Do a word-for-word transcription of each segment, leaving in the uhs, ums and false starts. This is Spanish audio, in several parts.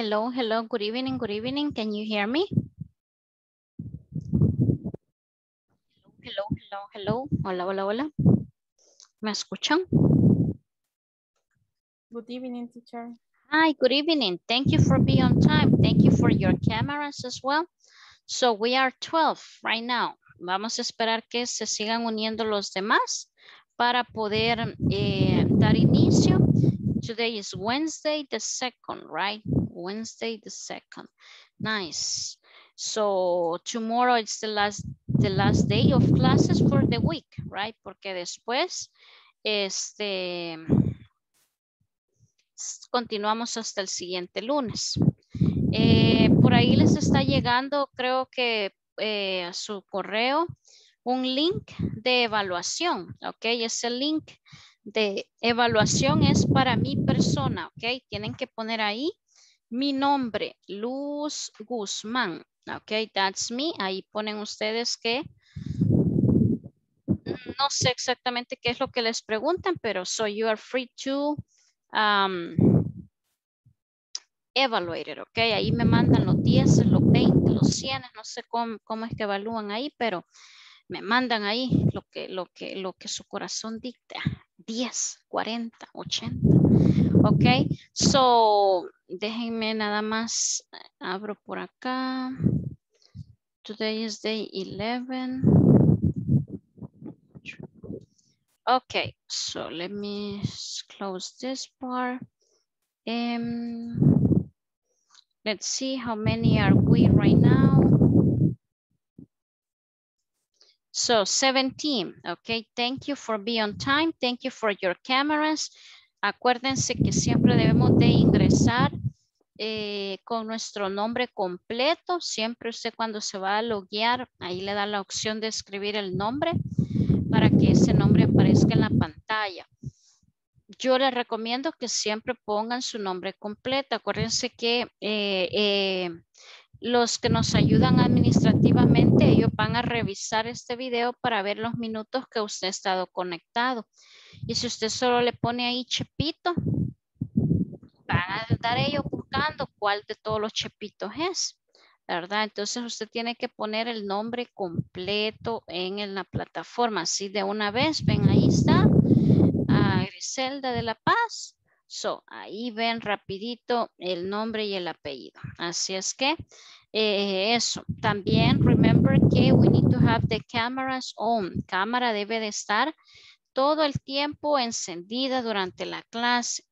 Hello, hello, good evening, good evening. Can you hear me? Hello, hello, hello. Hola, hola, hola. ¿Me escuchan? Good evening, teacher. Hi, good evening. Thank you for being on time. Thank you for your cameras as well. So we are twelve right now. Vamos a esperar que se sigan uniendo los demás para poder eh, dar inicio. Today is Wednesday the second, right? Wednesday the second. Nice. So tomorrow it's the last the last day of classes for the week, right? Porque después este continuamos hasta el siguiente lunes. Eh, por ahí les está llegando, creo que eh, a su correo, un link de evaluación, ¿ok? Ese link de evaluación es para mi persona, ¿ok? Tienen que poner ahí mi nombre, Luz Guzmán, ¿ok? That's me. Ahí ponen ustedes que, no sé exactamente qué es lo que les preguntan, pero so you are free to um, evaluate it, ¿ok? Ahí me mandan los diez, los veinte, los cien, no sé cómo, cómo es que evalúan ahí, pero me mandan ahí lo que, lo que, lo que su corazón dicta. diez, cuarenta, ochenta. Ok, so déjenme nada más. Abro por acá. Today is day eleven. Ok, so let me close this part. Um, let's see how many are we right now. So seventeen, okay, thank you for being on time, thank you for your cameras. Acuérdense que siempre debemos de ingresar eh, con nuestro nombre completo. Siempre usted cuando se va a loguear, ahí le da la opción de escribir el nombre para que ese nombre aparezca en la pantalla. Yo les recomiendo que siempre pongan su nombre completo. Acuérdense que eh, eh, los que nos ayudan administrativamente, ellos van a revisar este video para ver los minutos que usted ha estado conectado. Y si usted solo le pone ahí chepito, van a estar ellos buscando cuál de todos los chepitos es, ¿verdad? Entonces usted tiene que poner el nombre completo en la plataforma. Así de una vez, ven, ahí está, a Griselda de la Paz. So, ahí ven rapidito el nombre y el apellido. Así es que eh, eso. También remember que we need to have the cameras on. Cámara debe de estar todo el tiempo encendida durante la clase.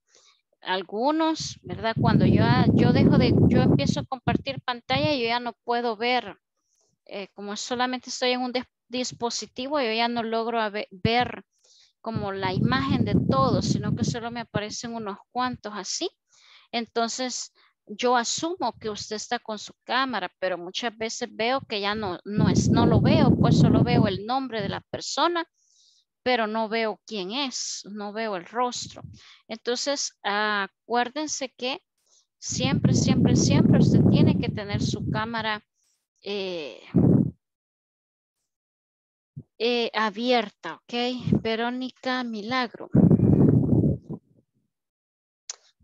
Algunos, ¿verdad? Cuando yo, yo dejo de, yo empiezo a compartir pantalla, yo ya no puedo ver. Eh, como solamente estoy en un dispositivo, yo ya no logro ver como la imagen de todos, sino que solo me aparecen unos cuantos así. Entonces yo asumo que usted está con su cámara, pero muchas veces veo que ya no, no es, no lo veo, pues solo veo el nombre de la persona, pero no veo quién es, no veo el rostro. Entonces acuérdense que siempre, siempre, siempre usted tiene que tener su cámara eh, Eh, abierta, ok. Verónica Milagro.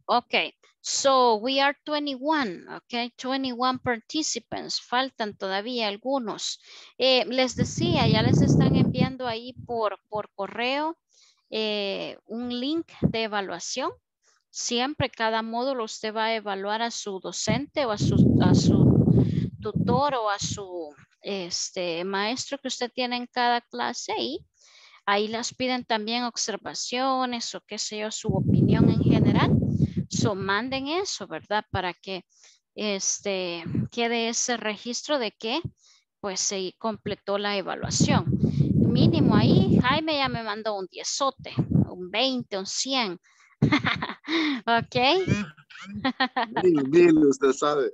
Ok, so we are twenty-one, ok, twenty-one participants, faltan todavía algunos. Eh, les decía, ya les están enviando ahí por, por correo eh, un link de evaluación. Siempre cada módulo usted va a evaluar a su docente o a su, a su tutor o a su este maestro que usted tiene en cada clase, y ahí les piden también observaciones o qué sé yo, su opinión en general. So manden eso, ¿verdad? Para que este quede ese registro de que pues se completó la evaluación. Mínimo ahí, Jaime ya me mandó un diezote, un veinte, un cien. Ok. Bien, bien, usted sabe.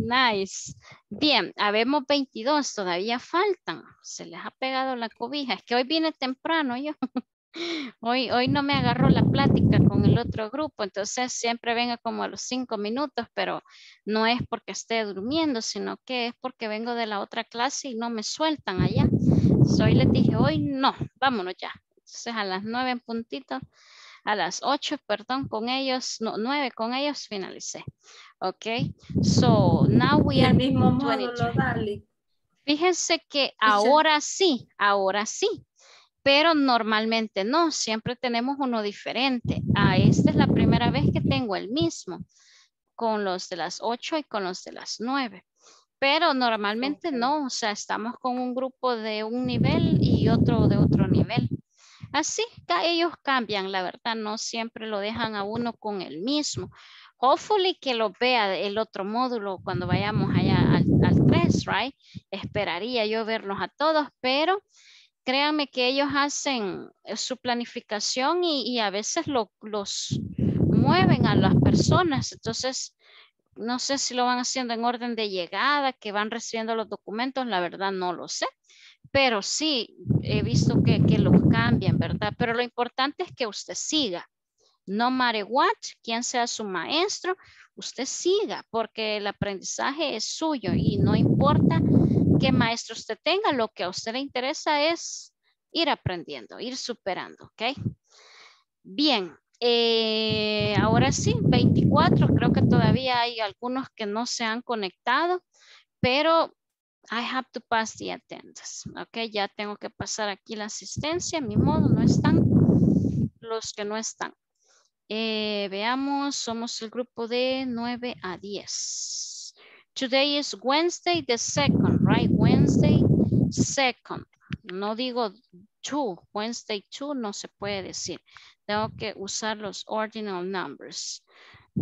Nice. Bien, habemos veintidós, todavía faltan. Se les ha pegado la cobija. Es que hoy vine temprano yo. Hoy, hoy no me agarró la plática con el otro grupo, entonces siempre vengo como a los cinco minutos, pero no es porque esté durmiendo, sino que es porque vengo de la otra clase y no me sueltan allá. Entonces, hoy les dije, hoy no, vámonos ya. Entonces a las nueve en puntito a las ocho, perdón, con ellos, no, nueve, con ellos finalicé. Okay, so now we are mismo módulo, dale. Fíjense que ahora sí, ahora sí, pero normalmente no, siempre tenemos uno diferente. Ah, esta es la primera vez que tengo el mismo, con los de las ocho y con los de las nueve. Pero normalmente no, o sea, estamos con un grupo de un nivel y otro de otro nivel. Así que ellos cambian, la verdad, no siempre lo dejan a uno con el mismo. Hopefully que lo vea el otro módulo cuando vayamos allá al, al tres, right? Esperaría yo verlos a todos, pero créanme que ellos hacen su planificación y, y a veces lo, los mueven a las personas, entonces... No sé si lo van haciendo en orden de llegada, que van recibiendo los documentos, la verdad no lo sé. Pero sí, he visto que, que los cambian, ¿verdad? Pero lo importante es que usted siga. No matter what, quien sea su maestro, usted siga. Porque el aprendizaje es suyo y no importa qué maestro usted tenga, lo que a usted le interesa es ir aprendiendo, ir superando, ¿ok? Bien. Eh, ahora sí, veinticuatro, creo que todavía hay algunos que no se han conectado, pero I have to pass the attendance, ok, ya tengo que pasar aquí la asistencia, mi modo, no están los que no están. Eh, veamos, somos el grupo de nueve a diez. Today is Wednesday the second, right, Wednesday second, no digo two, Wednesday two no se puede decir. Tengo que usar los ordinal numbers.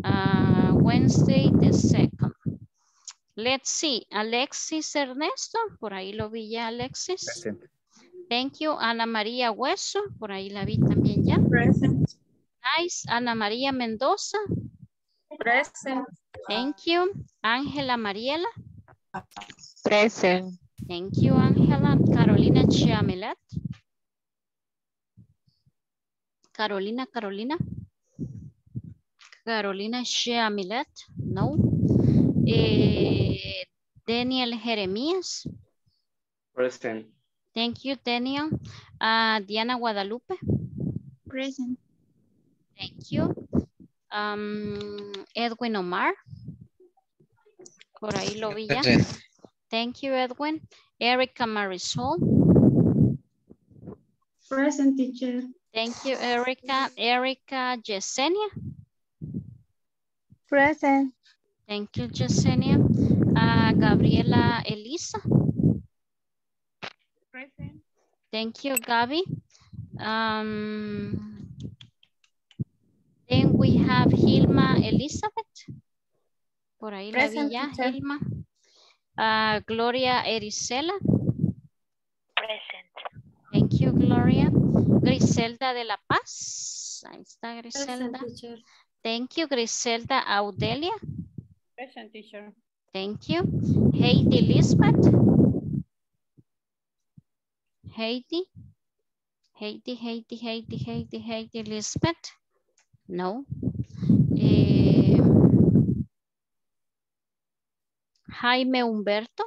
Uh, Wednesday the second. Let's see. Alexis Ernesto. Por ahí lo vi ya, Alexis. Present. Thank you. Ana María Hueso. Por ahí la vi también ya. Present. Nice. Ana María Mendoza. Present. Thank you. Ángela Mariela. Present. Thank you, Ángela. Carolina Jamilet. Carolina, Carolina. Carolina Jamilet, no. Eh, Daniel Jeremías. Present. Thank you, Daniel. Uh, Diana Guadalupe. Present. Thank you. Um, Edwin Omar. Por ahí lo vi ya. Thank you, Edwin. Erika Marisol. Present, teacher. Thank you, Erika. Erika Yesenia. Present. Thank you, Yesenia. Uh, Gabriela Elisa. Present. Thank you, Gabi. Um, then we have Hilma Elizabeth. Por ahí present, la vi ya, Hilma. Uh, Gloria Erisela. Present. Thank you, Gloria. Griselda de la Paz. Ahí está Griselda. Present, thank you, Griselda. Audelia. Present, teacher. Thank you. Haidy Elizabeth. Haidy. Haidy, Haidy, Haidy, Haidy, Haidy Elizabeth. No. Eh, Jaime Humberto.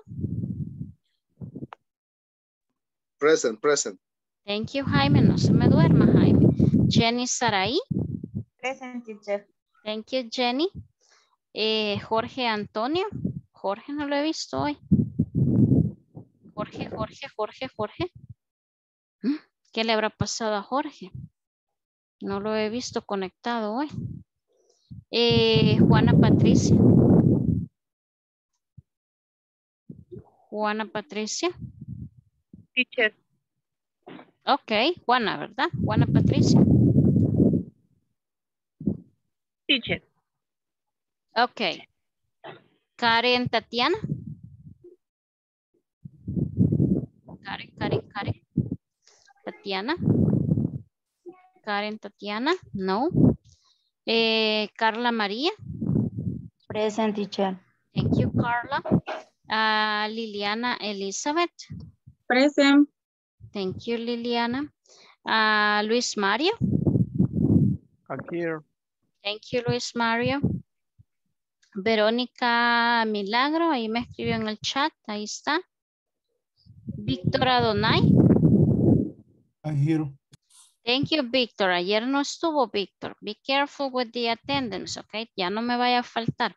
Present, present. Thank you, Jaime. No se me duerma, Jaime. Jenny Saray. Present, teacher. Thank you, Jenny. Eh, Jorge Antonio. Jorge no lo he visto hoy. Jorge, Jorge, Jorge, Jorge. ¿Qué le habrá pasado a Jorge? No lo he visto conectado hoy. Eh, Juana Patricia. Juana Patricia. Teacher. Ok, Juana, ¿verdad? Juana Patricia. Teacher. Ok. Karen Tatiana. Karen, Karen, Karen. Tatiana. Karen Tatiana, no. Eh, Carla María. Present, teacher. Thank you, Carla. Uh, Liliana Elizabeth. Present. Thank you, Liliana. Uh, Luis Mario. I'm here. Thank you, Luis Mario. Verónica Milagro, ahí me escribió en el chat, ahí está. Víctor Adonai. I'm here. Thank you, Víctor. Ayer no estuvo, Víctor. Be careful with the attendance, ok? Ya no me vaya a faltar.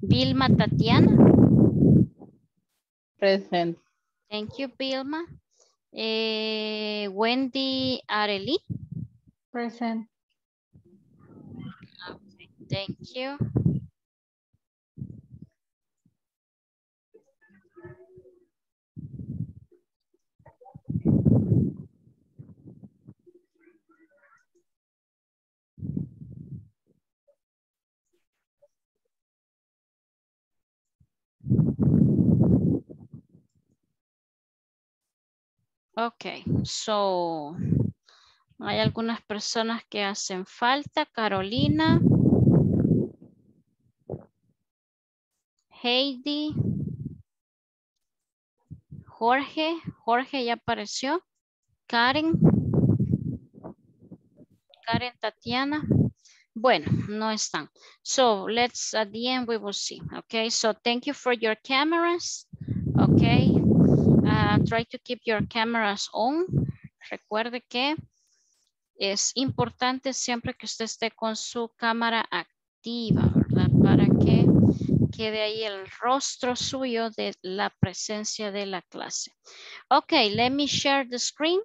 Vilma Tatiana. Present. Thank you, Vilma. Eh, Wendy Arely. Present. Okay, thank you. Ok, so hay algunas personas que hacen falta. Carolina, Haidy, Jorge, Jorge ya apareció, Karen, Karen Tatiana. Bueno, no están. So let's, at the end we will see. Ok, so thank you for your cameras. Ok. Uh, try to keep your cameras on. Recuerde que es importante siempre que usted esté con su cámara activa, ¿verdad? Para que quede ahí el rostro suyo de la presencia de la clase. Ok, let me share the screen.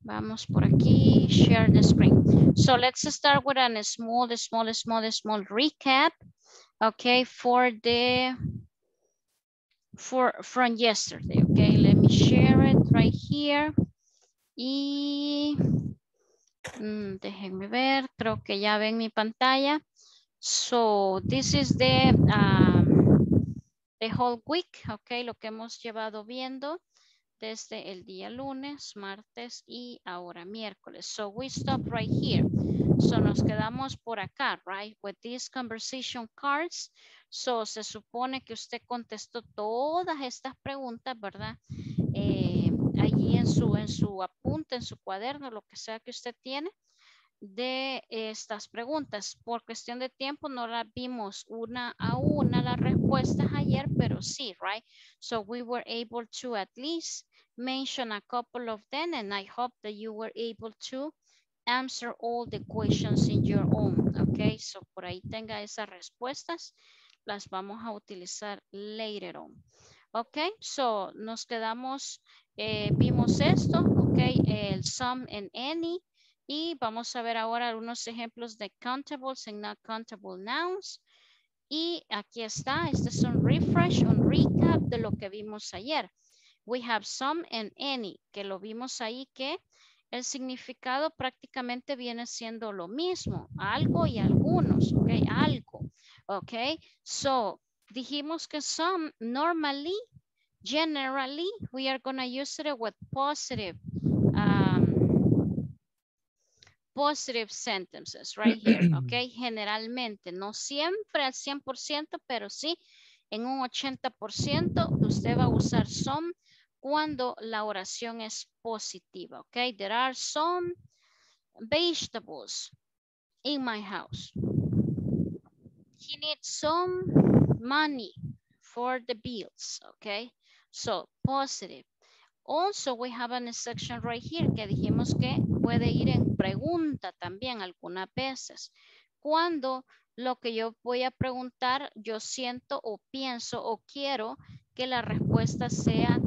Vamos por aquí, share the screen. So let's start with a small, small, small, small recap. Ok, for the... For, from yesterday, okay, let me share it right here. Y mm, déjenme ver, creo que ya ven mi pantalla. So this is the, um, the whole week, okay, lo que hemos llevado viendo desde el día lunes, martes y ahora miércoles. So we stop right here. So nos quedamos por acá, right, with these conversation cards. So, se supone que usted contestó todas estas preguntas, ¿verdad? Eh, allí en su, en su apunte, en su cuaderno, lo que sea que usted tiene de estas preguntas. Por cuestión de tiempo no las vimos una a una las respuestas ayer, pero sí, right? So, we were able to at least mention a couple of them, and I hope that you were able to answer all the questions in your own, okay? So, por ahí tenga esas respuestas. Las vamos a utilizar later on. Ok, so nos quedamos, eh, vimos esto, ok, el some and any, y vamos a ver ahora algunos ejemplos de countables and not countable nouns. Y aquí está, este es un refresh, un recap de lo que vimos ayer. We have some and any, que lo vimos ahí que el significado prácticamente viene siendo lo mismo, algo y algunos, ok, algo. Okay, so dijimos que some normally, generally, we are going to use it with positive, um, positive sentences right here, okay? Generalmente, no siempre al cien por ciento, pero sí en un ochenta por ciento usted va a usar some cuando la oración es positiva, okay? There are some vegetables in my house. He needs some money for the bills, okay? So, positive. Also, we have a section right here que dijimos que puede ir en pregunta también algunas veces. Cuando lo que yo voy a preguntar, yo siento o pienso o quiero que la respuesta sea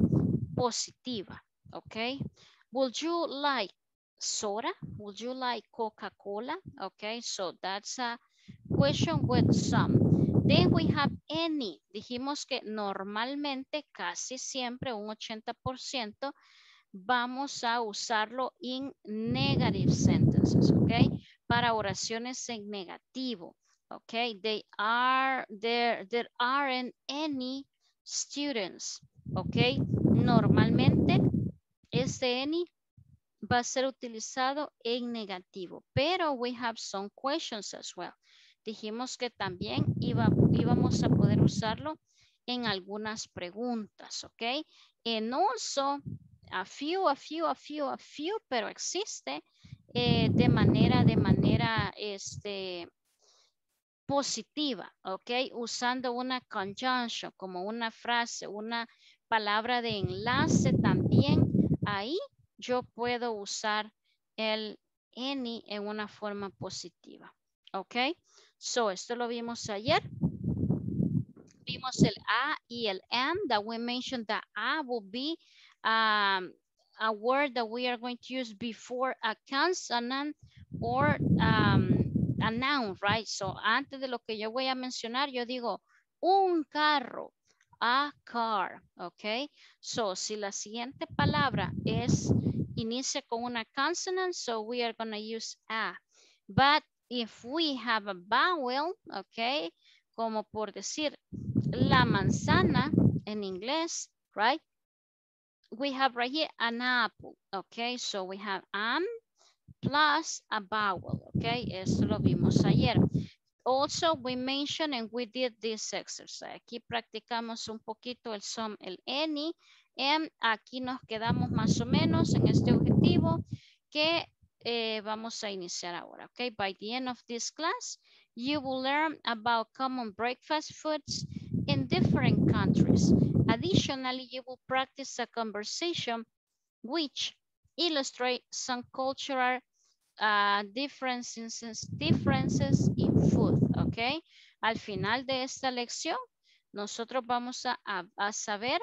positiva, okay? Would you like soda? Would you like Coca-Cola? Okay, so that's a question with some. Then we have any. Dijimos que normalmente, casi siempre, un ochenta por ciento, vamos a usarlo in negative sentences, ok? Para oraciones en negativo, ok? They are, there, there aren't any students, ok? Normalmente, este any va a ser utilizado en negativo, pero we have some questions as well. Dijimos que también iba, íbamos a poder usarlo en algunas preguntas, ¿ok? And also, a few, a few, a few, a few, pero existe eh, de manera, de manera este, positiva, ¿ok? Usando una conjunction, como una frase, una palabra de enlace también, ahí yo puedo usar el any en una forma positiva. Ok, so esto lo vimos ayer. Vimos el a y el and, that we mentioned that a will be um, a word that we are going to use before a consonant or um, a noun, right? So antes de lo que yo voy a mencionar, yo digo un carro, a car, ok? So si la siguiente palabra es, inicia con una consonant, so we are going to use a. But if we have a vowel, ok? Como por decir la manzana en inglés, right? We have right here an apple, okay? So we have an plus a vowel, okay? Eso lo vimos ayer. Also, we mentioned and we did this exercise. Aquí practicamos un poquito el some, el any. And aquí nos quedamos más o menos en este objetivo que eh, vamos a iniciar ahora, okay? By the end of this class, you will learn about common breakfast foods in different countries. Additionally, you will practice a conversation which illustrates some cultural uh, differences, differences in food, ¿ok? Al final de esta lección, nosotros vamos a, a, a saber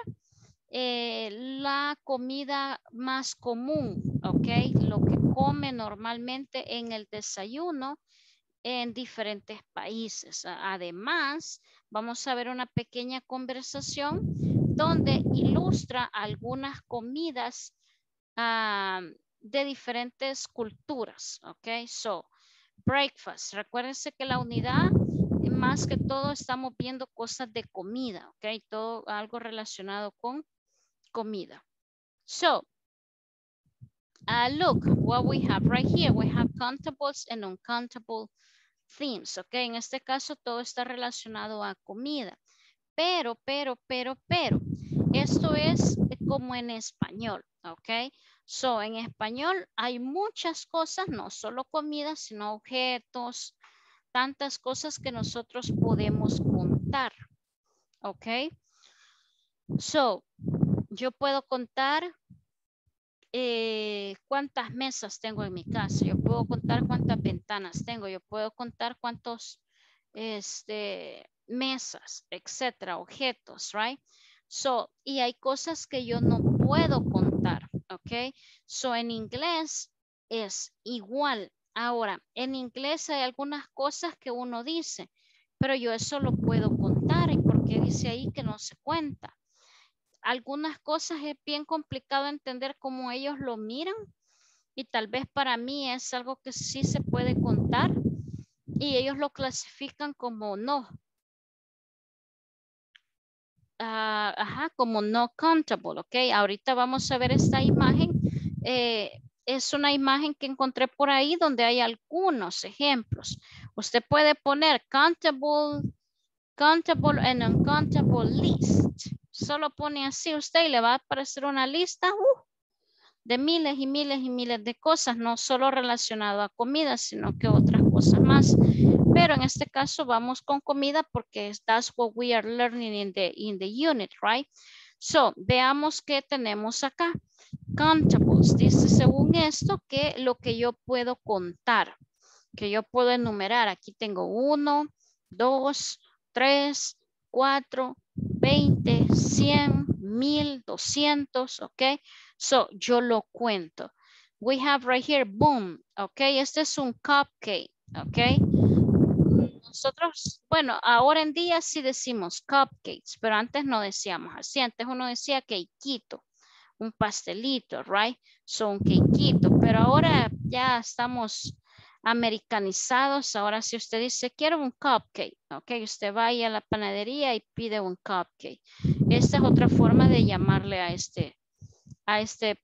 eh, la comida más común, ¿ok? Lo que come normalmente en el desayuno en diferentes países. Además, vamos a ver una pequeña conversación donde ilustra algunas comidas um, de diferentes culturas, ok? So, breakfast. Recuérdense que la unidad, más que todo, estamos viendo cosas de comida, ok? Todo algo relacionado con comida. So, uh, look what we have right here. We have countables and uncountable themes, ok, en este caso todo está relacionado a comida, pero, pero, pero, pero, esto es como en español, ok, so en español hay muchas cosas, no solo comida, sino objetos, tantas cosas que nosotros podemos contar, ok, so yo puedo contar Eh, cuántas mesas tengo en mi casa, yo puedo contar cuántas ventanas tengo, yo puedo contar cuántos este, mesas, etcétera, objetos, right? So, y hay cosas que yo no puedo contar, ok? So, en inglés es igual. Ahora, en inglés hay algunas cosas que uno dice, pero yo eso lo puedo contar, ¿y por qué dice ahí que no se cuenta? Algunas cosas es bien complicado entender cómo ellos lo miran y tal vez para mí es algo que sí se puede contar y ellos lo clasifican como no. Uh, ajá, como no countable, ok. Ahorita vamos a ver esta imagen. Eh, es una imagen que encontré por ahí donde hay algunos ejemplos. Usted puede poner countable, countable and uncountable list. Solo pone así usted y le va a aparecer una lista uh, de miles y miles y miles de cosas, no solo relacionado a comida, sino que otras cosas más. Pero en este caso vamos con comida porque that's what we are learning in the, in the unit, right? So, veamos qué tenemos acá. Countables, dice según esto que lo que yo puedo contar, que yo puedo enumerar. Aquí tengo uno, dos, tres, cuatro, veinte, cien, mil, doscientos, ok. So, yo lo cuento. We have right here, boom, ok. Este es un cupcake, ok. Nosotros, bueno, ahora en día sí decimos cupcakes, pero antes no decíamos así. Antes uno decía quequito, un pastelito, right? So, un quequito, pero ahora ya estamos americanizados. Ahora si usted dice quiero un cupcake, ok, usted va ahí a la panadería y pide un cupcake. Esta es otra forma de llamarle a este, a este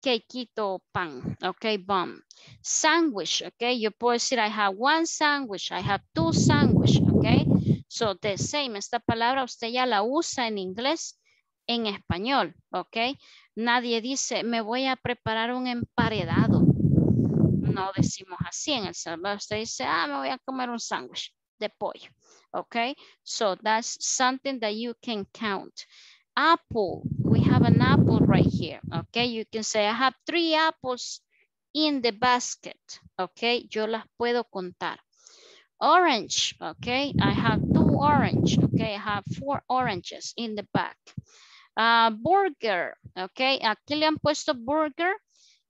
quequito pan, ok, bun. Sandwich, ok, yo puedo decir I have one sandwich, I have two sandwich, ok, so the same. Esta palabra usted ya la usa en inglés, en español, ok. Nadie dice me voy a preparar un emparedado. No decimos así en El Salvador. Usted dice, ah, me voy a comer un sándwich de pollo. Ok, so that's something that you can count. Apple, we have an apple right here. Ok, you can say, I have three apples in the basket. Ok, yo las puedo contar. Orange, ok, I have two orange. Ok, I have four oranges in the bag. Uh, burger, ok, aquí le han puesto burger.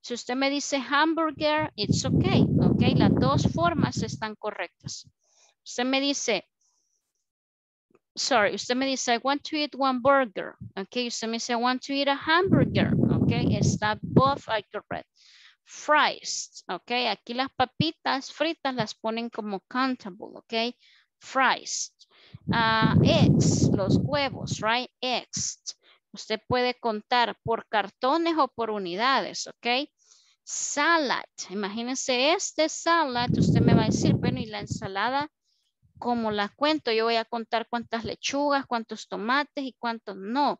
Si usted me dice hamburger, it's ok. Ok, las dos formas están correctas. Usted me dice, sorry, usted me dice, I want to eat one burger. Ok, usted me dice, I want to eat a hamburger. Ok, está both are correct. Fries, ok, aquí las papitas fritas las ponen como countable, ok, fries. Uh, eggs, los huevos, right, eggs. Usted puede contar por cartones o por unidades, ok. Salad, imagínense este salad, usted me va a decir, bueno, y la ensalada, ¿cómo la cuento? Yo voy a contar cuántas lechugas, cuántos tomates y cuántos no.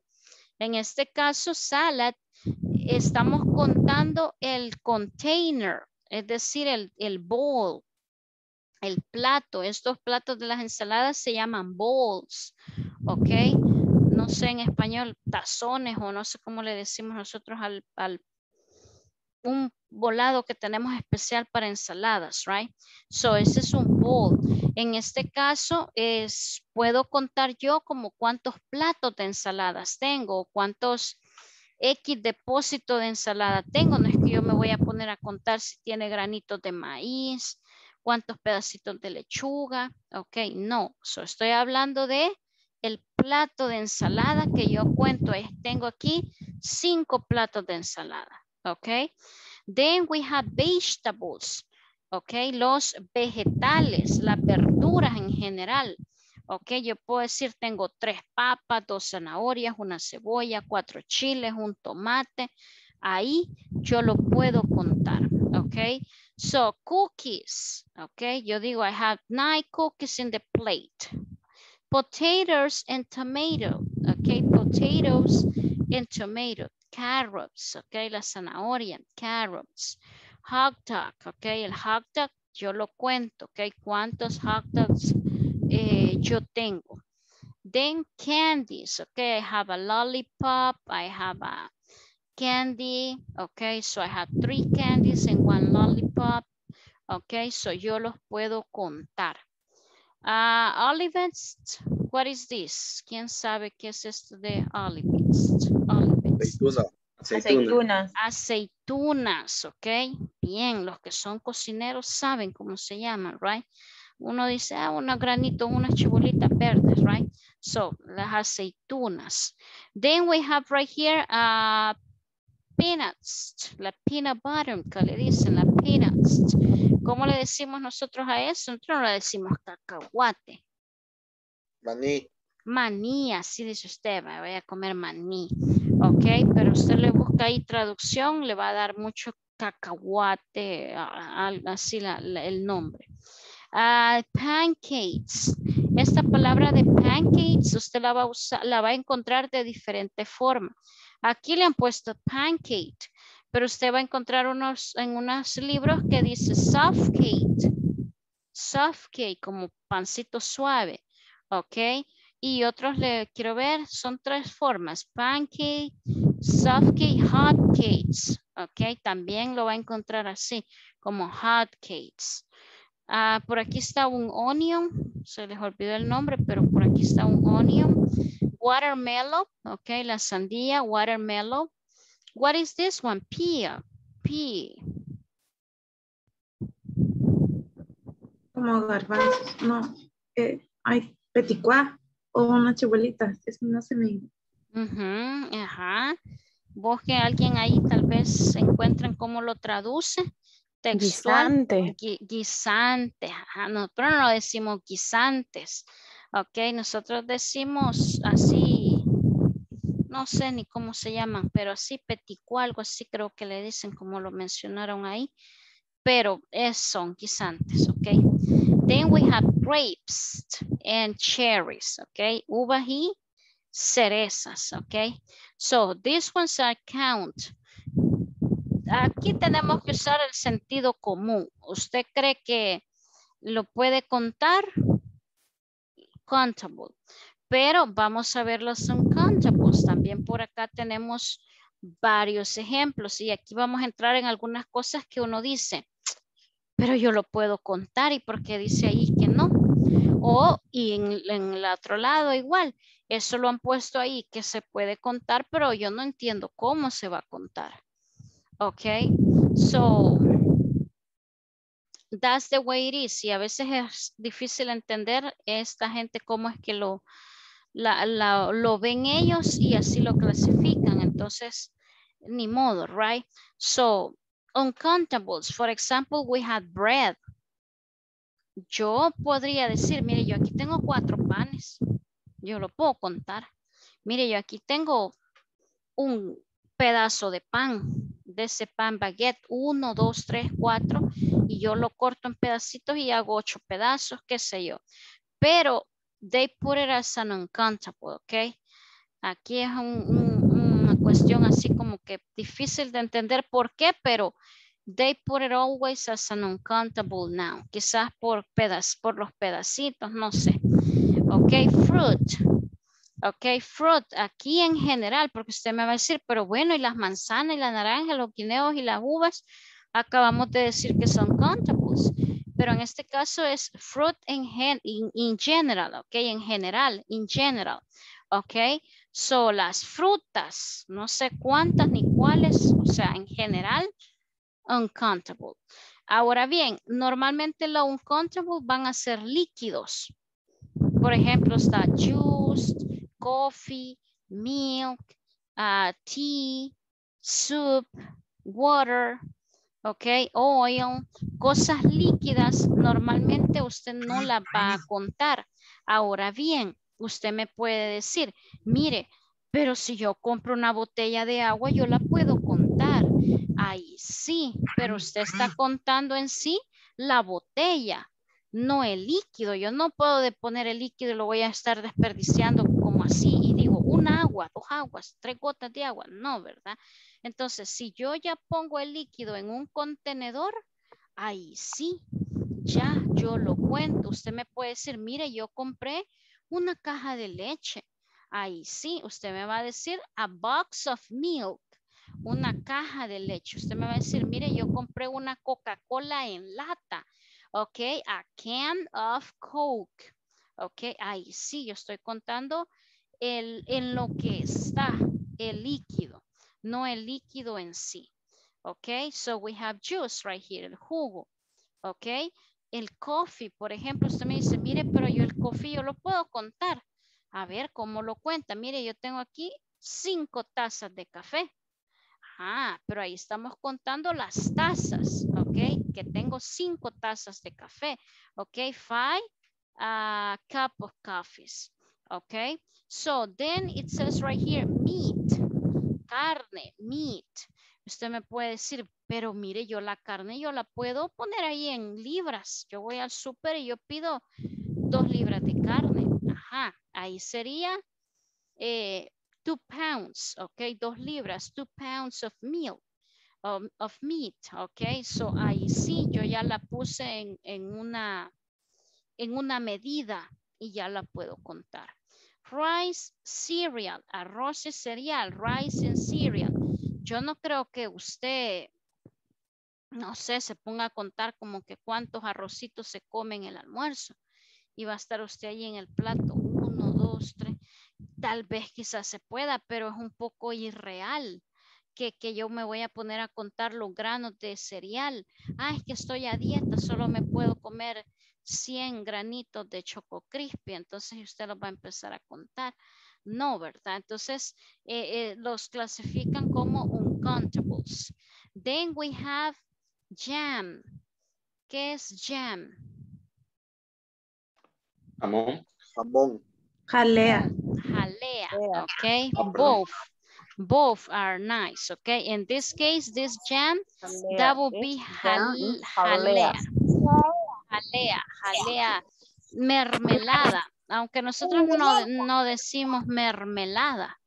En este caso, salad, estamos contando el container, es decir, el, el bowl, el plato. Estos platos de las ensaladas se llaman bowls, ok. No sé en español, tazones o no sé cómo le decimos nosotros al, al un volado que tenemos especial para ensaladas, right? So, ese es un bowl. En este caso, es, puedo contar yo como cuántos platos de ensaladas tengo, cuántos X depósito de ensalada tengo. No es que yo me voy a poner a contar si tiene granitos de maíz, cuántos pedacitos de lechuga, ok, no. So, estoy hablando de el plato de ensalada que yo cuento. Tengo aquí cinco platos de ensalada, ok. Then we have vegetables, ok, los vegetales, las verduras en general, ok, yo puedo decir tengo tres papas, dos zanahorias, una cebolla, cuatro chiles, un tomate, ahí yo lo puedo contar, ok. So, cookies, ok, yo digo I have nine cookies in the plate. Potatoes and tomato, ok, potatoes and tomato. Carrots, ok, la zanahoria, carrots. Hot dog, ok, el hot dog yo lo cuento, ok, cuántos hot dogs eh, yo tengo. Then candies, ok, I have a lollipop, I have a candy, ok, so I have three candies and one lollipop, ok, so yo los puedo contar. Uh, olives, what is this? ¿Quién sabe qué es esto de olives? Aceituna. Aceitunas. Aceitunas, ok. Bien, los que son cocineros saben cómo se llaman, right? Uno dice, ah, unos granitos, unas chibolitas verdes, right? So, las aceitunas. Then we have right here uh, peanuts, la peanut butter, que le dicen, la peanuts. ¿Cómo le decimos nosotros a eso? Nosotros no le decimos cacahuate. Maní. Maní, así dice usted, me voy a comer maní. Ok, pero usted le busca ahí traducción, le va a dar mucho cacahuate, así la, la, el nombre. Uh, pancakes. Esta palabra de pancakes, usted la va a usar, la va a encontrar de diferente forma. Aquí le han puesto pancake, pero usted va a encontrar unos, en unos libros que dice soft cake. Soft cake, como pancito suave. Ok. Y otros le quiero ver, son tres formas, pancake, soft cake, hot cakes, ok, también lo va a encontrar así, como hot cakes. Uh, por aquí está un onion, se les olvidó el nombre, pero por aquí está un onion, watermelon, ok, la sandía, watermelon. What is this one? Pea, pea. Como garbanzos, no, eh, hay peticuá. O una chibolita, es una semilla. Uh-huh, ajá. Busque a alguien ahí, tal vez se encuentran cómo lo traduce. Textual. Guisante. Gui, guisante, ajá. Nosotros no decimos guisantes, ok. Nosotros decimos así, no sé ni cómo se llaman, pero así peticú, algo así creo que le dicen, como lo mencionaron ahí. Pero es, son guisantes, ok. Then we have grapes and cherries, okay? Uvas y cerezas, okay? So, these ones are count. Aquí tenemos que usar el sentido común. ¿Usted cree que lo puede contar? Countable. Pero vamos a ver los uncountables. También por acá tenemos varios ejemplos y aquí vamos a entrar en algunas cosas que uno dice, pero yo lo puedo contar y por qué dice ahí que no. O y en, en el otro lado igual, eso lo han puesto ahí que se puede contar, pero yo no entiendo cómo se va a contar. Okay, so that's the way it is. Y a veces es difícil entender esta gente cómo es que lo, la, la, lo ven ellos y así lo clasifican. Entonces, ni modo, right? So, uncountables. For example, we had bread. Yo podría decir, mire, yo aquí tengo cuatro panes. Yo lo puedo contar. Mire, yo aquí tengo un pedazo de pan, de ese pan baguette, uno, dos, tres, cuatro, y yo lo corto en pedacitos y hago ocho pedazos, qué sé yo. Pero they put it as an uncountable, ok. Aquí es un, un, una cuestión así como que difícil de entender por qué, pero they put it always as an uncountable noun. Quizás por, pedaz, por los pedacitos, no sé. Ok, fruit. Ok, fruit, aquí en general, porque usted me va a decir, pero bueno, y las manzanas, y la naranja, los guineos y las uvas, acabamos de decir que son countables, pero en este caso es fruit in, gen, in, in general, ok, en general, in general, ok, so las frutas, no sé cuántas ni cuáles, o sea, en general, uncountable. Ahora bien, normalmente los uncountables van a ser líquidos, por ejemplo, está juice, coffee, milk, uh, tea, soup, water, ok, oil, cosas líquidas, normalmente usted no las va a contar. Ahora bien, usted me puede decir, mire, pero si yo compro una botella de agua, yo la puedo contar. Ahí sí, pero usted está contando en sí la botella, no el líquido. Yo no puedo poner el líquido y lo voy a estar desperdiciando como así y digo una agua, dos aguas, tres gotas de agua, no, ¿verdad? Entonces si yo ya pongo el líquido en un contenedor, ahí sí, ya yo lo cuento. Usted me puede decir, mire, yo compré una caja de leche. Ahí sí, usted me va a decir a box of milk, una caja de leche. Usted me va a decir, mire, yo compré una Coca-Cola en lata. Ok, a can of Coke. Ok, ahí sí, yo estoy contando el, en lo que está el líquido, no el líquido en sí. Ok, so we have juice right here, el jugo. Ok, el coffee, por ejemplo, usted me dice, mire, pero yo el coffee yo lo puedo contar. A ver, ¿cómo lo cuenta? Mire, yo tengo aquí cinco tazas de café. Ah, pero ahí estamos contando las tazas, ok, que tengo cinco tazas de café, ok, five uh, cup of coffees, ok. So then it says right here, meat, carne, meat. Usted me puede decir, pero mire, yo la carne, yo la puedo poner ahí en libras. Yo voy al súper y yo pido dos libras de carne. Ajá, ahí sería... Eh, Two pounds, ok, dos libras, two pounds of meal, um, of meat, ok, so ahí sí, yo ya la puse en, en, una, en una medida y ya la puedo contar. Rice, cereal, arroz y cereal, rice and cereal. Yo no creo que usted, no sé, se ponga a contar como que cuántos arrocitos se comen en el almuerzo y va a estar usted ahí en el plato, uno, dos, tres. Tal vez quizás se pueda, pero es un poco irreal que, que yo me voy a poner a contar los granos de cereal. Ah, es que estoy a dieta, solo me puedo comer cien granitos de Choco Crispy, entonces usted los va a empezar a contar. No, ¿verdad? Entonces eh, eh, los clasifican como uncountables. Then we have jam. ¿Qué es jam? Jamón. Jamón. Jalea. Jalea, okay. Both, both are nice, okay. In this case, this jam, jalea. That will be jal jalea. Jalea, jalea, mermelada. Aunque nosotros no, no decimos mermelada.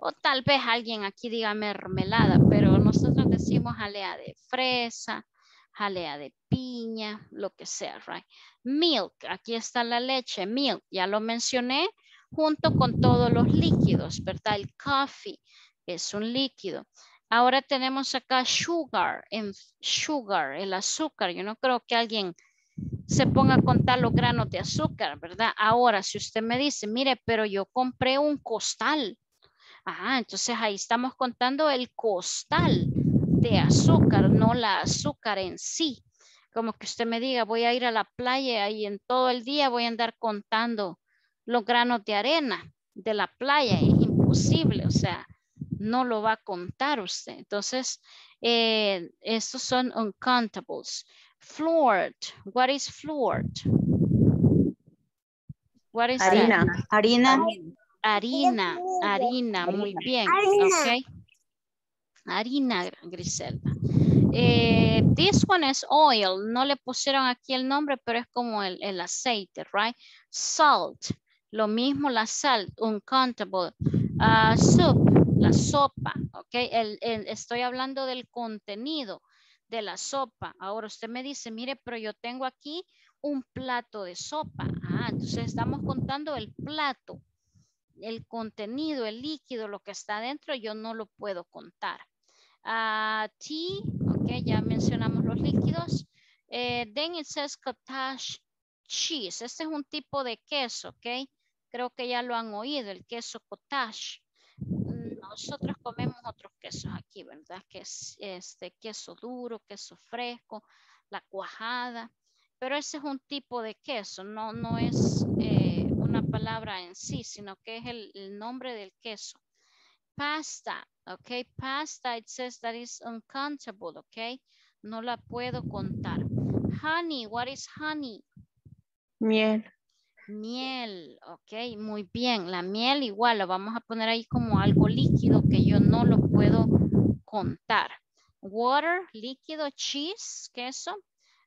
O tal vez alguien aquí diga mermelada, pero nosotros decimos jalea de fresa, jalea de piña, lo que sea, right? Milk, aquí está la leche, milk, ya lo mencioné. Junto con todos los líquidos, ¿verdad? El coffee, es un líquido. Ahora tenemos acá sugar, en sugar, el azúcar. Yo no creo que alguien se ponga a contar los granos de azúcar, ¿verdad? Ahora, si usted me dice, mire, pero yo compré un costal. Ajá, entonces ahí estamos contando el costal de azúcar, no la azúcar en sí. Como que usted me diga, voy a ir a la playa y en todo el día voy a andar contando los granos de arena de la playa. Es imposible, o sea, no lo va a contar usted. Entonces, eh, estos son uncountables. Floored, what is floored? What is harina. That? Harina. Harina, harina, muy bien. Harina. Okay. Harina, Griselda. Eh, this one is oil. No le pusieron aquí el nombre, pero es como el, el aceite, right? Salt. Lo mismo la sal, uncountable. Uh, soup, la sopa. Okay. El, el, estoy hablando del contenido de la sopa. Ahora usted me dice, mire, pero yo tengo aquí un plato de sopa. Ah, entonces estamos contando el plato. El contenido, el líquido, lo que está dentro, yo no lo puedo contar. Uh, tea, ok, ya mencionamos los líquidos. Eh, then it says cottage cheese. Este es un tipo de queso, ok. Creo que ya lo han oído, el queso cottage. Nosotros comemos otros quesos aquí, ¿verdad? Que es este queso duro, queso fresco, la cuajada. Pero ese es un tipo de queso, no, no es... Eh, una palabra en sí, sino que es el, el nombre del queso. Pasta, ok, pasta, it says that is uncountable, ok, no la puedo contar. Honey, what is honey? Miel. Miel, ok, muy bien, la miel igual, la vamos a poner ahí como algo líquido que yo no lo puedo contar. Water, líquido, cheese, queso,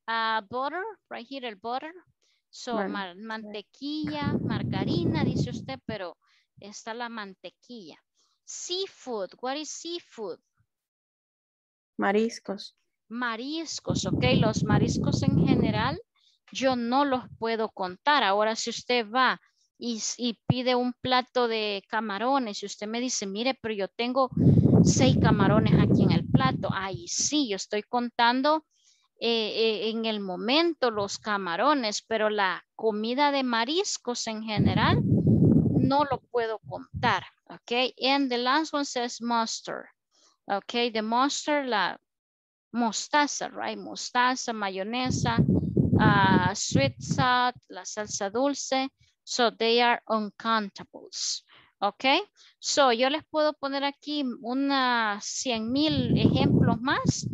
uh, butter, right here el butter. So, mar mantequilla, margarina, dice usted, pero está la mantequilla. Seafood, what is seafood? Mariscos. Mariscos, ok, los mariscos en general yo no los puedo contar. Ahora si usted va y, y pide un plato de camarones y usted me dice, mire, pero yo tengo seis camarones aquí en el plato. Ahí sí, yo estoy contando. Eh, eh, en el momento los camarones, pero la comida de mariscos en general no lo puedo contar, ok. And the last one says mustard, ok, the mustard, la mostaza, right, mostaza, mayonesa, uh, sweet salt, la salsa dulce, so they are uncountables, ok. So yo les puedo poner aquí unas cien mil ejemplos más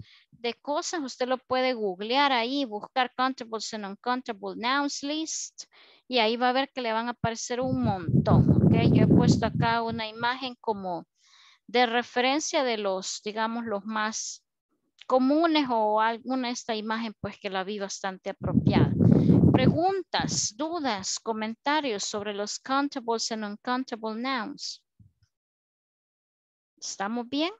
de cosas, usted lo puede googlear ahí, buscar countables and uncountable nouns list y ahí va a ver que le van a aparecer un montón, ¿ok? Yo he puesto acá una imagen como de referencia de los, digamos, los más comunes o alguna esta imagen pues que la vi bastante apropiada. Preguntas, dudas, comentarios sobre los countables and uncountable nouns. ¿Estamos bien?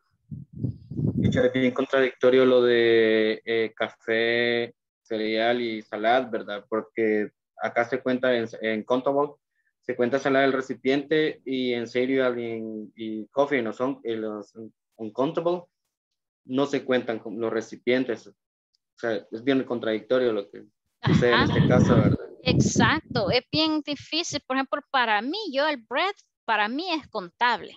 Es bien contradictorio lo de eh, café, cereal y salad, ¿verdad? Porque acá se cuenta en, en countable, se cuenta salad del recipiente y en cereal y, y coffee, no son los uncountable, no se cuentan con los recipientes. O sea, es bien contradictorio lo que sucede en este caso, ¿verdad? Exacto, es bien difícil. Por ejemplo, para mí, yo el bread, para mí es contable.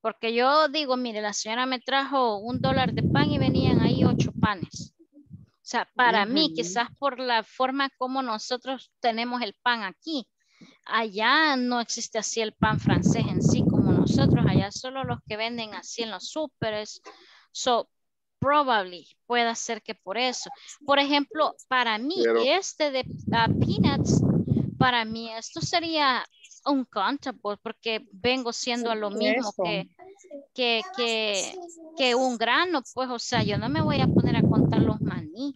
Porque yo digo, mire, la señora me trajo un dólar de pan y venían ahí ocho panes. O sea, para uh-huh. mí, quizás por la forma como nosotros tenemos el pan aquí. Allá no existe así el pan francés en sí como nosotros. Allá solo los que venden así en los súperes. So, probably puede ser que por eso. Por ejemplo, para mí, Pero... este de uh, peanuts, para mí esto sería... uncountable porque vengo siendo a lo mismo que, que, que, que un grano, pues, o sea, yo no me voy a poner a contar los maní,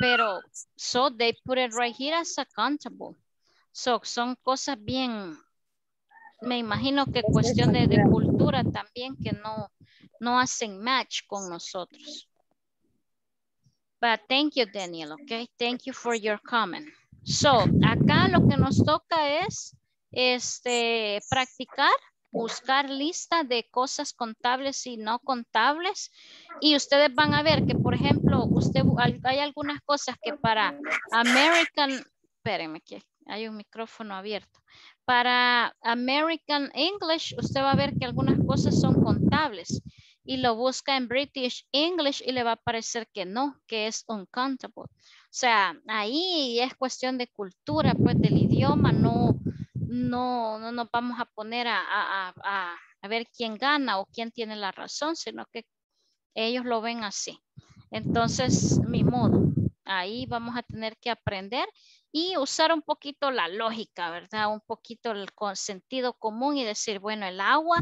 pero so they put it right here as uncountable. So son cosas bien, me imagino que cuestión de, de cultura también que no, no hacen match con nosotros. But thank you, Daniel, okay? Thank you for your comment. So, acá lo que nos toca es este, practicar buscar lista de cosas contables y no contables, y ustedes van a ver que, por ejemplo, usted, hay algunas cosas que para American, espérenme que hay un micrófono abierto, para American English usted va a ver que algunas cosas son contables y lo busca en British English y le va a parecer que no, que es uncountable. O sea, ahí es cuestión de cultura, pues del idioma, no, no, no nos vamos a poner a, a, a, a ver quién gana o quién tiene la razón, sino que ellos lo ven así. Entonces, mi modo, ahí vamos a tener que aprender y usar un poquito la lógica, ¿verdad? Un poquito el sentido común y decir, bueno, el agua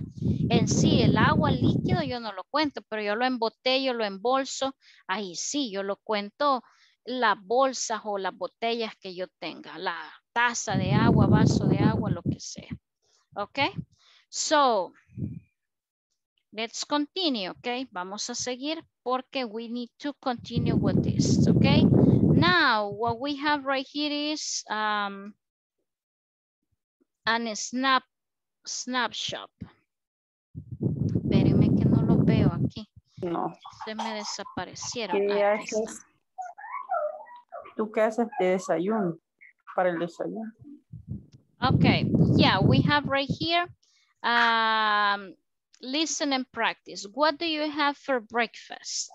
en sí, el agua líquido yo no lo cuento, pero yo lo embotello, lo embolso, ahí sí, yo lo cuento las bolsas o las botellas que yo tenga, la taza de agua, vaso de agua, lo que sea. ¿Ok? So, let's continue, ¿ok? Vamos a seguir porque we need to continue with this, ¿ok? Now, what we have right here is um, a snap, snapshot. Espérenme que no lo veo aquí. No. Se me desaparecieron. ¿Qué ah, haces? ¿Tú qué haces de desayuno? Para el desayuno. Okay, yeah, we have right here. Um, listen and practice. What do you have for breakfast?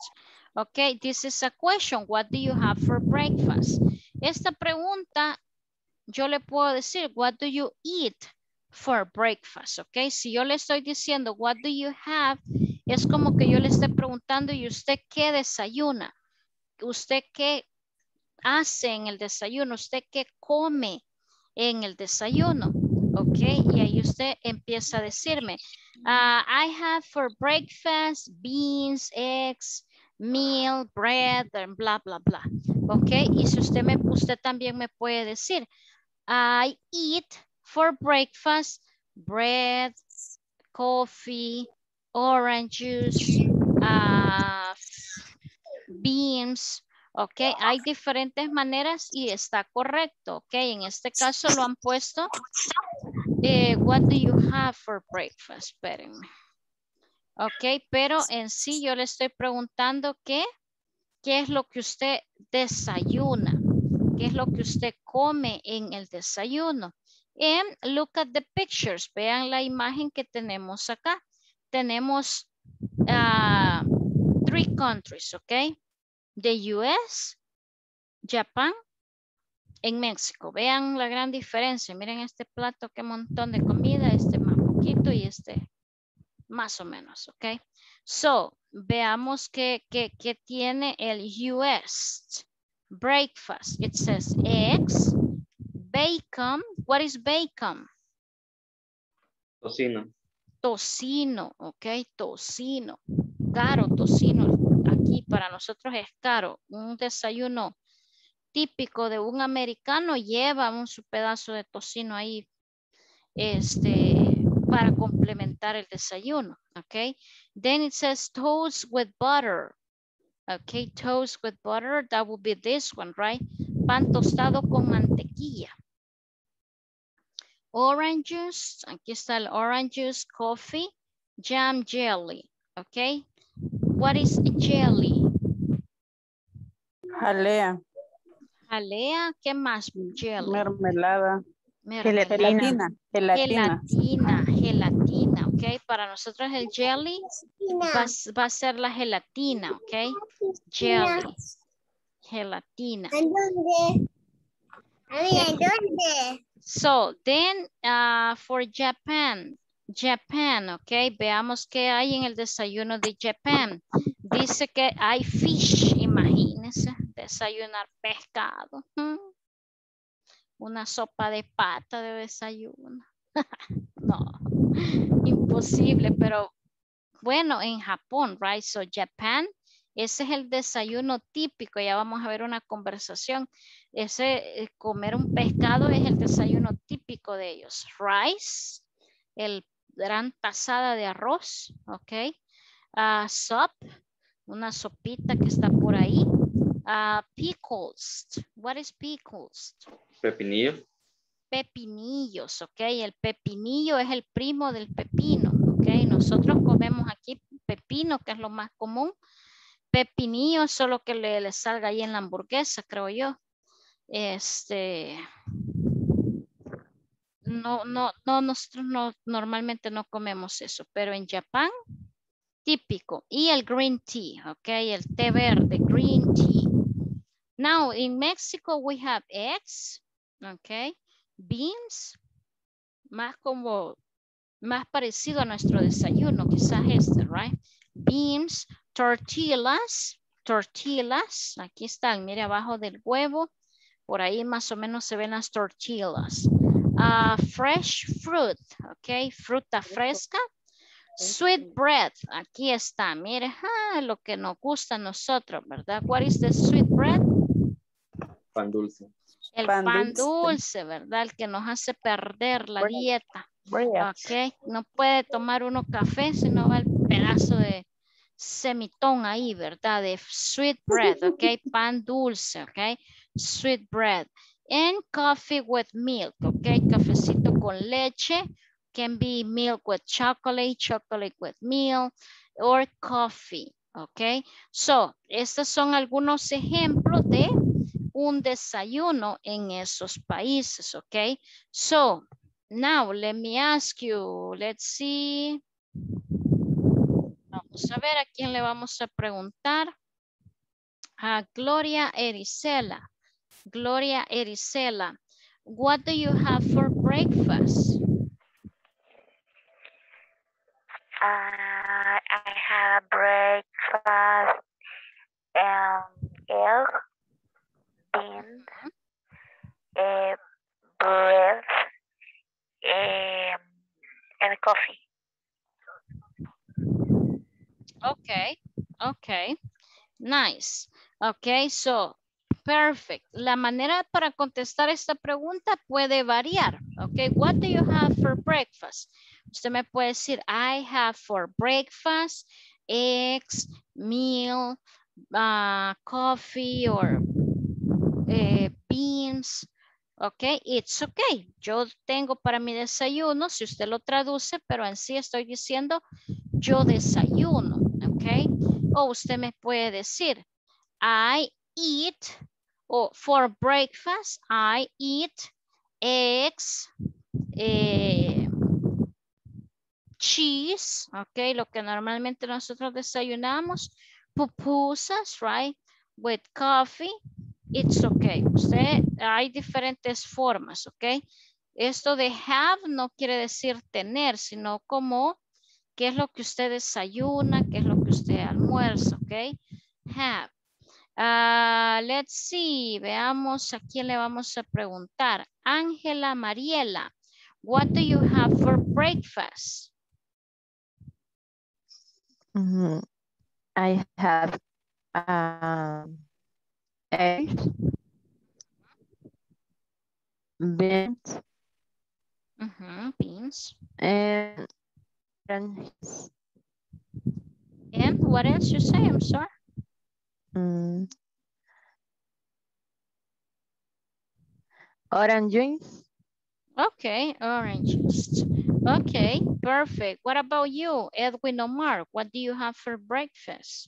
Okay, this is a question. What do you have for breakfast? Esta pregunta, yo le puedo decir, what do you eat for breakfast? Okay, si yo le estoy diciendo, what do you have? Es como que yo le estoy preguntando, ¿y usted qué desayuna? ¿Usted qué hace en el desayuno? ¿Usted qué come en el desayuno? Okay, y ahí usted empieza a decirme, uh, I have for breakfast beans, eggs, meal, bread, and bla, bla, bla. Ok, y si usted, me, usted también me puede decir, I eat for breakfast bread, coffee, orange juice, uh, beans. Ok, hay diferentes maneras y está correcto. Ok, en este caso lo han puesto, eh, what do you have for breakfast? Espérenme. Ok, pero en sí yo le estoy preguntando qué, qué es lo que usted desayuna, qué es lo que usted come en el desayuno. And look at the pictures, vean la imagen que tenemos acá. Tenemos uh, three countries, ok, the U S, Japón, en México. Vean la gran diferencia, miren este plato, qué montón de comida, este más poquito y este más o menos, ok. So, veamos que, que, que tiene el U S breakfast. It says eggs, bacon. What is bacon? Tocino. Tocino, ok, tocino. Caro tocino. Aquí para nosotros es caro. Un desayuno típico de un americano lleva un su pedazo de tocino ahí, este... para complementar el desayuno, okay? Then it says toast with butter, okay? Toast with butter, that would be this one, right? Pan tostado con mantequilla. Orange juice, aquí está el orange juice, coffee, jam, jelly, okay? What is jelly? Jalea. Jalea, ¿qué más? Jelly. Mermelada. Mermelada. Gelatina. Gelatina. Gelatina, gelatina, ok. Para nosotros el jelly va, va a ser la gelatina, ok. Jelly. Gelatina. ¿A dónde? ¿A dónde? So, then uh, for Japan. Japan, ok. Veamos qué hay en el desayuno de Japan. Dice que hay fish, imagínense. Desayunar pescado. Hmm. Una sopa de pata de desayuno. No, imposible, pero bueno, en Japón, right? So, Japan, ese es el desayuno típico. Ya vamos a ver una conversación. Ese comer un pescado es el desayuno típico de ellos. Rice, el gran tazada de arroz, ok. Uh, sop, una sopita que está por ahí. Uh, pickles, what is pickles? Pepinillo. pepinillos, ¿ok? El pepinillo es el primo del pepino, ¿ok? Nosotros comemos aquí pepino, que es lo más común. Pepinillo, solo que le, le salga ahí en la hamburguesa, creo yo. Este... No, no, no, nosotros no, normalmente no comemos eso, pero en Japón, típico. Y el green tea, ok, el té verde, green tea. Now, in Mexico we have eggs, ok, beans, más como, más parecido a nuestro desayuno, quizás este, right? Beans, tortillas, tortillas, aquí están, mire abajo del huevo, por ahí más o menos se ven las tortillas. Uh, fresh fruit, ok, fruta fresca. Sweet bread, aquí está, mire, ah, lo que nos gusta a nosotros, ¿verdad? What is the sweet bread? Pan dulce. El pan, pan dulce, dulce, ¿verdad? El que nos hace perder la bread. dieta. Bread. Ok, no puede tomar uno café si no va el pedazo de semitón ahí, ¿verdad? De sweet bread, ok, pan dulce, ok, sweet bread. And coffee with milk, okay, cafecito con leche, can be milk with chocolate, chocolate with milk, or coffee, okay. So, estos son algunos ejemplos de un desayuno en esos países, okay. So, now let me ask you, let's see. Vamos a ver a quién le vamos a preguntar. A Gloria Erisela. Gloria Erisela, what do you have for breakfast? Uh, I have breakfast um, egg, beans, uh, bread, um, and coffee. Okay, okay, nice. Okay, so. Perfect. La manera para contestar esta pregunta puede variar. Ok, what do you have for breakfast? Usted me puede decir, I have for breakfast, eggs, meal, uh, coffee, or eh, beans. Ok, it's ok. Yo tengo para mi desayuno, si usted lo traduce, pero en sí estoy diciendo, yo desayuno. Ok, o usted me puede decir, I eat. Oh, for breakfast, I eat eggs, eh, cheese, okay, lo que normalmente nosotros desayunamos, pupusas, right, with coffee, it's okay. Usted, hay diferentes formas, okay. Esto de have no quiere decir tener, sino como qué es lo que usted desayuna, qué es lo que usted almuerza, okay, have. Uh, let's see, veamos a quién le vamos a preguntar. Ángela Mariela, what do you have for breakfast? Mm-hmm. I have um, eggs, beans, mm-hmm, beans, and, and and what else you say? I'm sorry. Mm. Orange juice. Okay, orange juice. Okay, perfect. What about you, Edwin Omar? What do you have for breakfast?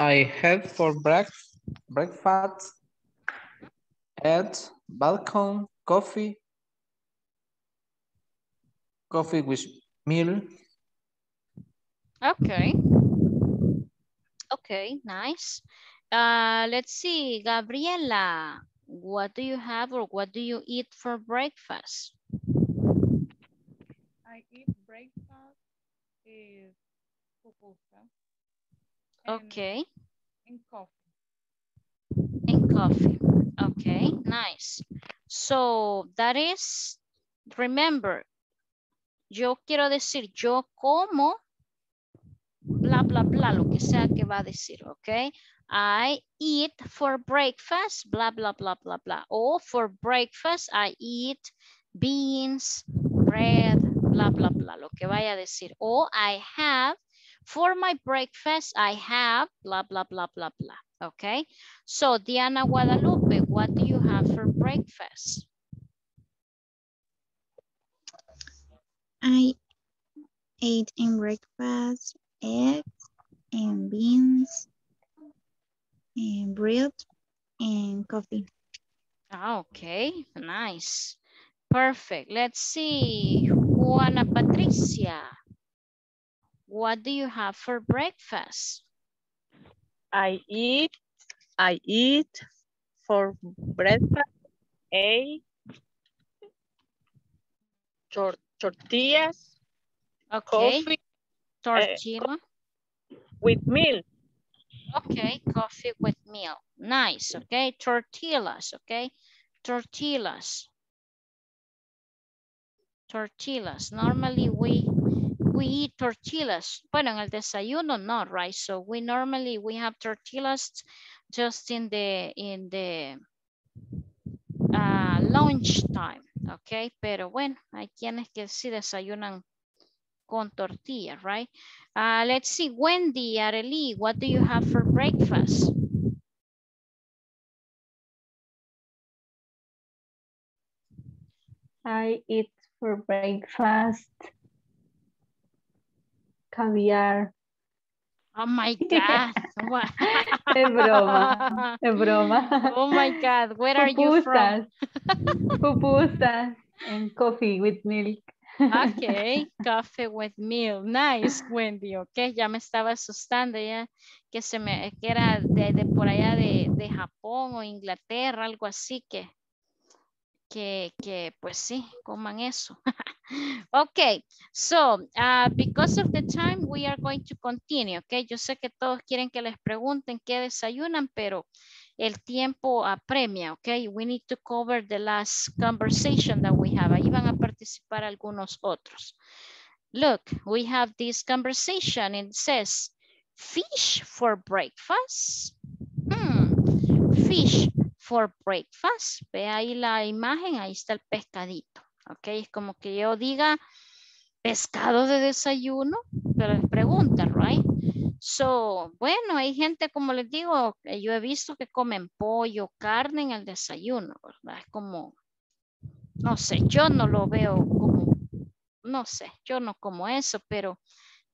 I have for breakfast breakfast. Egg, bacon, coffee, coffee with milk. Okay. Okay, nice. Uh, let's see, Gabriela, what do you have or what do you eat for breakfast? I eat breakfast is pupusa. Okay. And coffee. And coffee. Okay, nice. So that is, remember, yo quiero decir, yo como, bla, bla, bla, lo que sea que va a decir, okay? I eat for breakfast, bla, bla, bla, bla, bla. O for breakfast, I eat beans, bread, bla, bla, bla, lo que vaya a decir. O I have, for my breakfast, I have, bla, bla, bla, bla, bla. Okay, so Diana Guadalupe, what do you have for breakfast? I ate in breakfast eggs and beans and bread and coffee. Okay, nice. Perfect. Let's see, Juana Patricia, what do you have for breakfast? I eat, I eat for breakfast a tort tortillas, okay. Coffee, tortilla uh, with meal. Okay, coffee with meal. Nice. Okay, tortillas. Okay, tortillas. Tortillas. Normally we we eat tortillas. Bueno, en el desayuno no, right? So we normally we have tortillas just in the in the uh, lunch time. Okay, pero bueno, hay quienes que sí desayunan con tortilla, right? Uh, let's see, Wendy Arely, what do you have for breakfast? I eat for breakfast caviar. Oh my God. Es broma, es broma. Oh my God, where are you from? Pupusas and coffee with milk. Okay, coffee with milk. Nice, Wendy. Okay, ya me estaba asustando ya que se me que era de, de por allá de, de Japón o Inglaterra, algo así que que que pues sí, coman eso. Okay, so uh, because of the time we are going to continue. Okay, yo sé que todos quieren que les pregunten qué desayunan, pero el tiempo apremia, okay? We need to cover the last conversation that we have. Ahí van a participar algunos otros. Look, we have this conversation and it says, fish for breakfast. Hmm. Fish for breakfast. Ve ahí la imagen, ahí está el pescadito, okay? Es como que yo diga, pescado de desayuno, pero les pregunta, right? So, bueno, hay gente, como les digo, yo he visto que comen pollo, carne en el desayuno, ¿verdad? Es como, no sé, yo no lo veo como, no sé, yo no como eso, pero,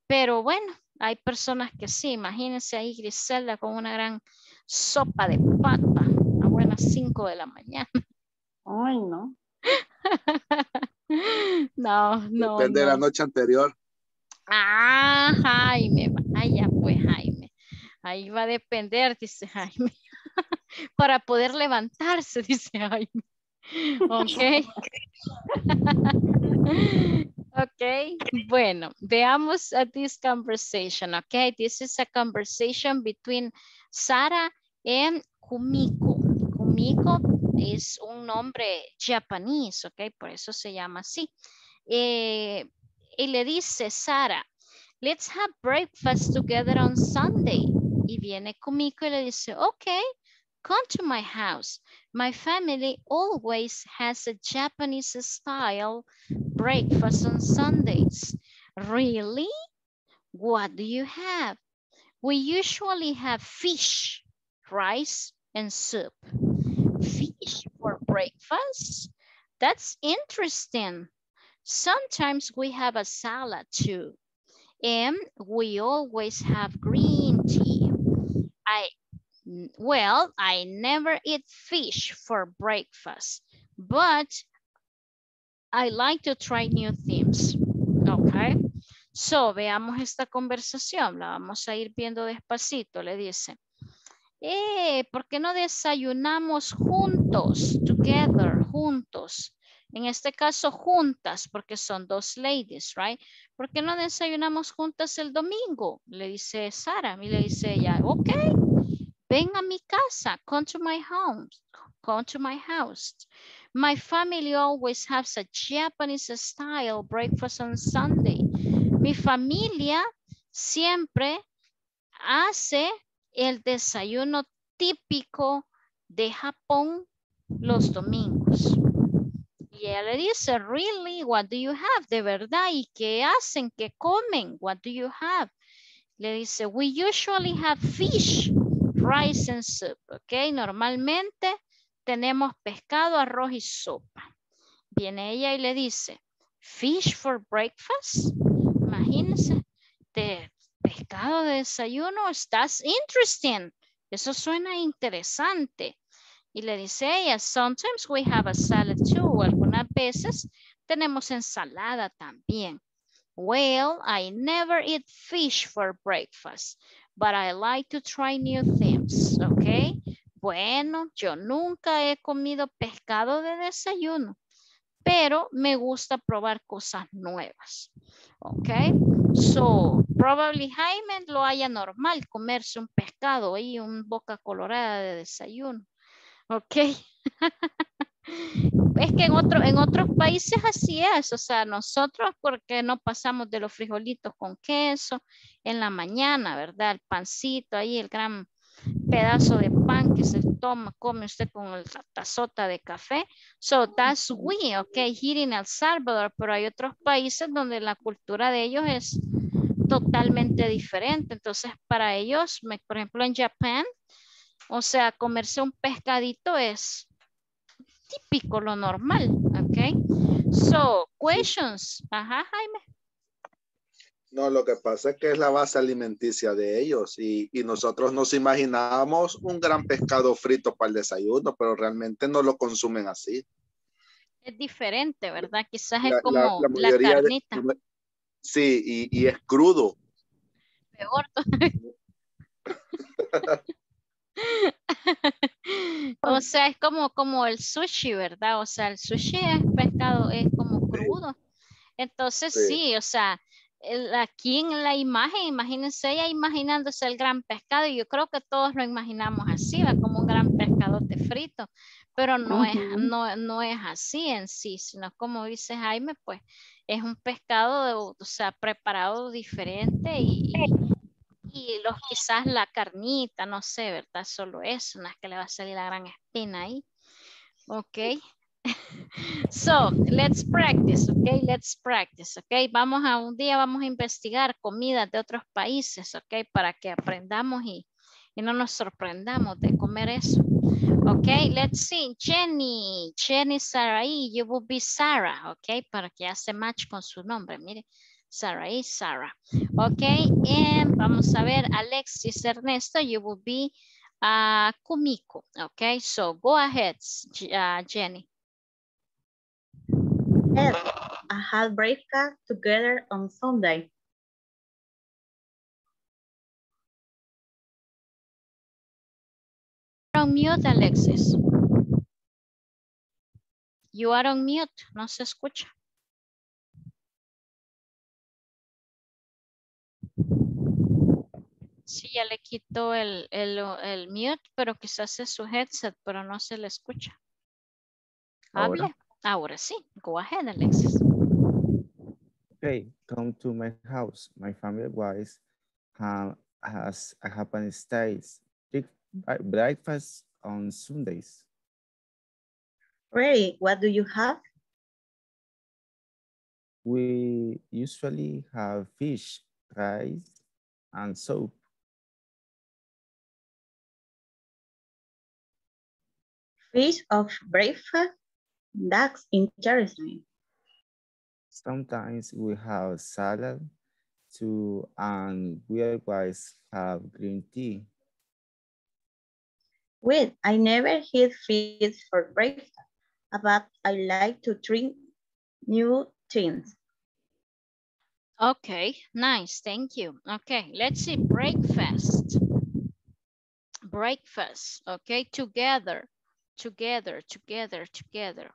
pero bueno, hay personas que sí. Imagínense ahí Griselda con una gran sopa de pata a buenas cinco de la mañana. Ay, no. No, no. Depende no. de la noche anterior. Ah, Jaime, vaya pues Jaime, ahí va a depender, dice Jaime, para poder levantarse, dice Jaime, ok, ok, bueno, veamos a this conversation, ok, this is a conversation between Sara and Kumiko. Kumiko es un nombre japonés, ok, por eso se llama así, eh, y le dice Sara, let's have breakfast together on Sunday. Y viene Kumiko y le dice, okay, come to my house. My family always has a Japanese style breakfast on Sundays. Really? What do you have? We usually have fish, rice, and soup. Fish for breakfast? That's interesting. Sometimes we have a salad too, and we always have green tea. I, well, I never eat fish for breakfast, but I like to try new things, okay? So, veamos esta conversación, la vamos a ir viendo despacito, le dice. Eh, ¿por qué no desayunamos juntos, together, juntos? En este caso, juntas, porque son dos ladies, right? ¿Por qué no desayunamos juntas el domingo? Le dice Sara, y le dice ella, ok, ven a mi casa, come to my home, come to my house. My family always has a Japanese style breakfast on Sunday. Mi familia siempre hace el desayuno típico de Japón los domingos. reality, really, what do you have? De verdad, ¿y qué hacen? ¿Qué comen? What do you have? Le dice, we usually have fish, rice and soup, ok, normalmente tenemos pescado, arroz y sopa. Viene ella y le dice, fish for breakfast, imagínense, de pescado de desayuno, that's interesting, eso suena interesante. Y le dice ella, sometimes we have a salad too, algunas veces tenemos ensalada también. Well, I never eat fish for breakfast, but I like to try new things, okay? Bueno, yo nunca he comido pescado de desayuno, pero me gusta probar cosas nuevas, okay? So, probably Jaime lo haya normal comerse un pescado y un boca colorada de desayuno, okay? Es que en, otro, en otros países así es, o sea, nosotros porque no pasamos de los frijolitos con queso en la mañana, ¿verdad? El pancito ahí, el gran pedazo de pan que se toma, come usted con la tazota de café. So that's we, okay, here in El Salvador, pero hay otros países donde la cultura de ellos es totalmente diferente. Entonces, para ellos, me, por ejemplo, en Japón, o sea, comerse un pescadito es típico, lo normal, okay. So, questions. Ajá, Jaime. No, lo que pasa es que es la base alimenticia de ellos y, y nosotros nos imaginábamos un gran pescado frito para el desayuno, pero realmente no lo consumen así. Es diferente, ¿verdad? Quizás la, es como la, la, la carnita. De, sí, y, y es crudo. Peor todavía. O sea, es como, como el sushi, ¿verdad? O sea, el sushi es pescado, es como crudo. Entonces, sí, sí, o sea, el, aquí en la imagen, imagínense ella imaginándose el gran pescado, y yo creo que todos lo imaginamos así, ¿verdad? Como un gran pescadote frito, pero no, uh-huh. es, no, no es así en sí, sino como dice Jaime, pues es un pescado, de, o sea, preparado diferente y... y y los quizás la carnita, no sé, ¿verdad? Solo eso, no es que le va a salir la gran espina ahí. Ok. So, let's practice, ok? Let's practice, ok? Vamos a un día, vamos a investigar comidas de otros países, ok? Para que aprendamos y, y no nos sorprendamos de comer eso. Ok, let's see. Jenny, Jenny Saray, you will be Sara, ok? Para que hace match con su nombre, mire. Sara y Sara. Ok, and vamos a ver, Alexis Ernesto, you will be uh, Kumiko. Ok, so go ahead, uh, Jenny. Yes, I had breakfast together on Sunday. You're on mute, Alexis. You are on mute, no se escucha. Sí, ya le quitó el, el, el mute, pero quizás es su headset, pero no se le escucha. Hable. Ahora, Ahora sí. Go ahead, Alexis. Okay, come to my house. My family was uh, has a Japanese style breakfast on Sundays. Great. What do you have? We usually have fish, rice, and soup. Fish of breakfast, that's interesting. Sometimes we have salad too, and we always have green tea. Wait, I never eat fish for breakfast, but I like to drink new things. Okay, nice, thank you. Okay, let's see, breakfast. Breakfast, okay, together. Together, together, together.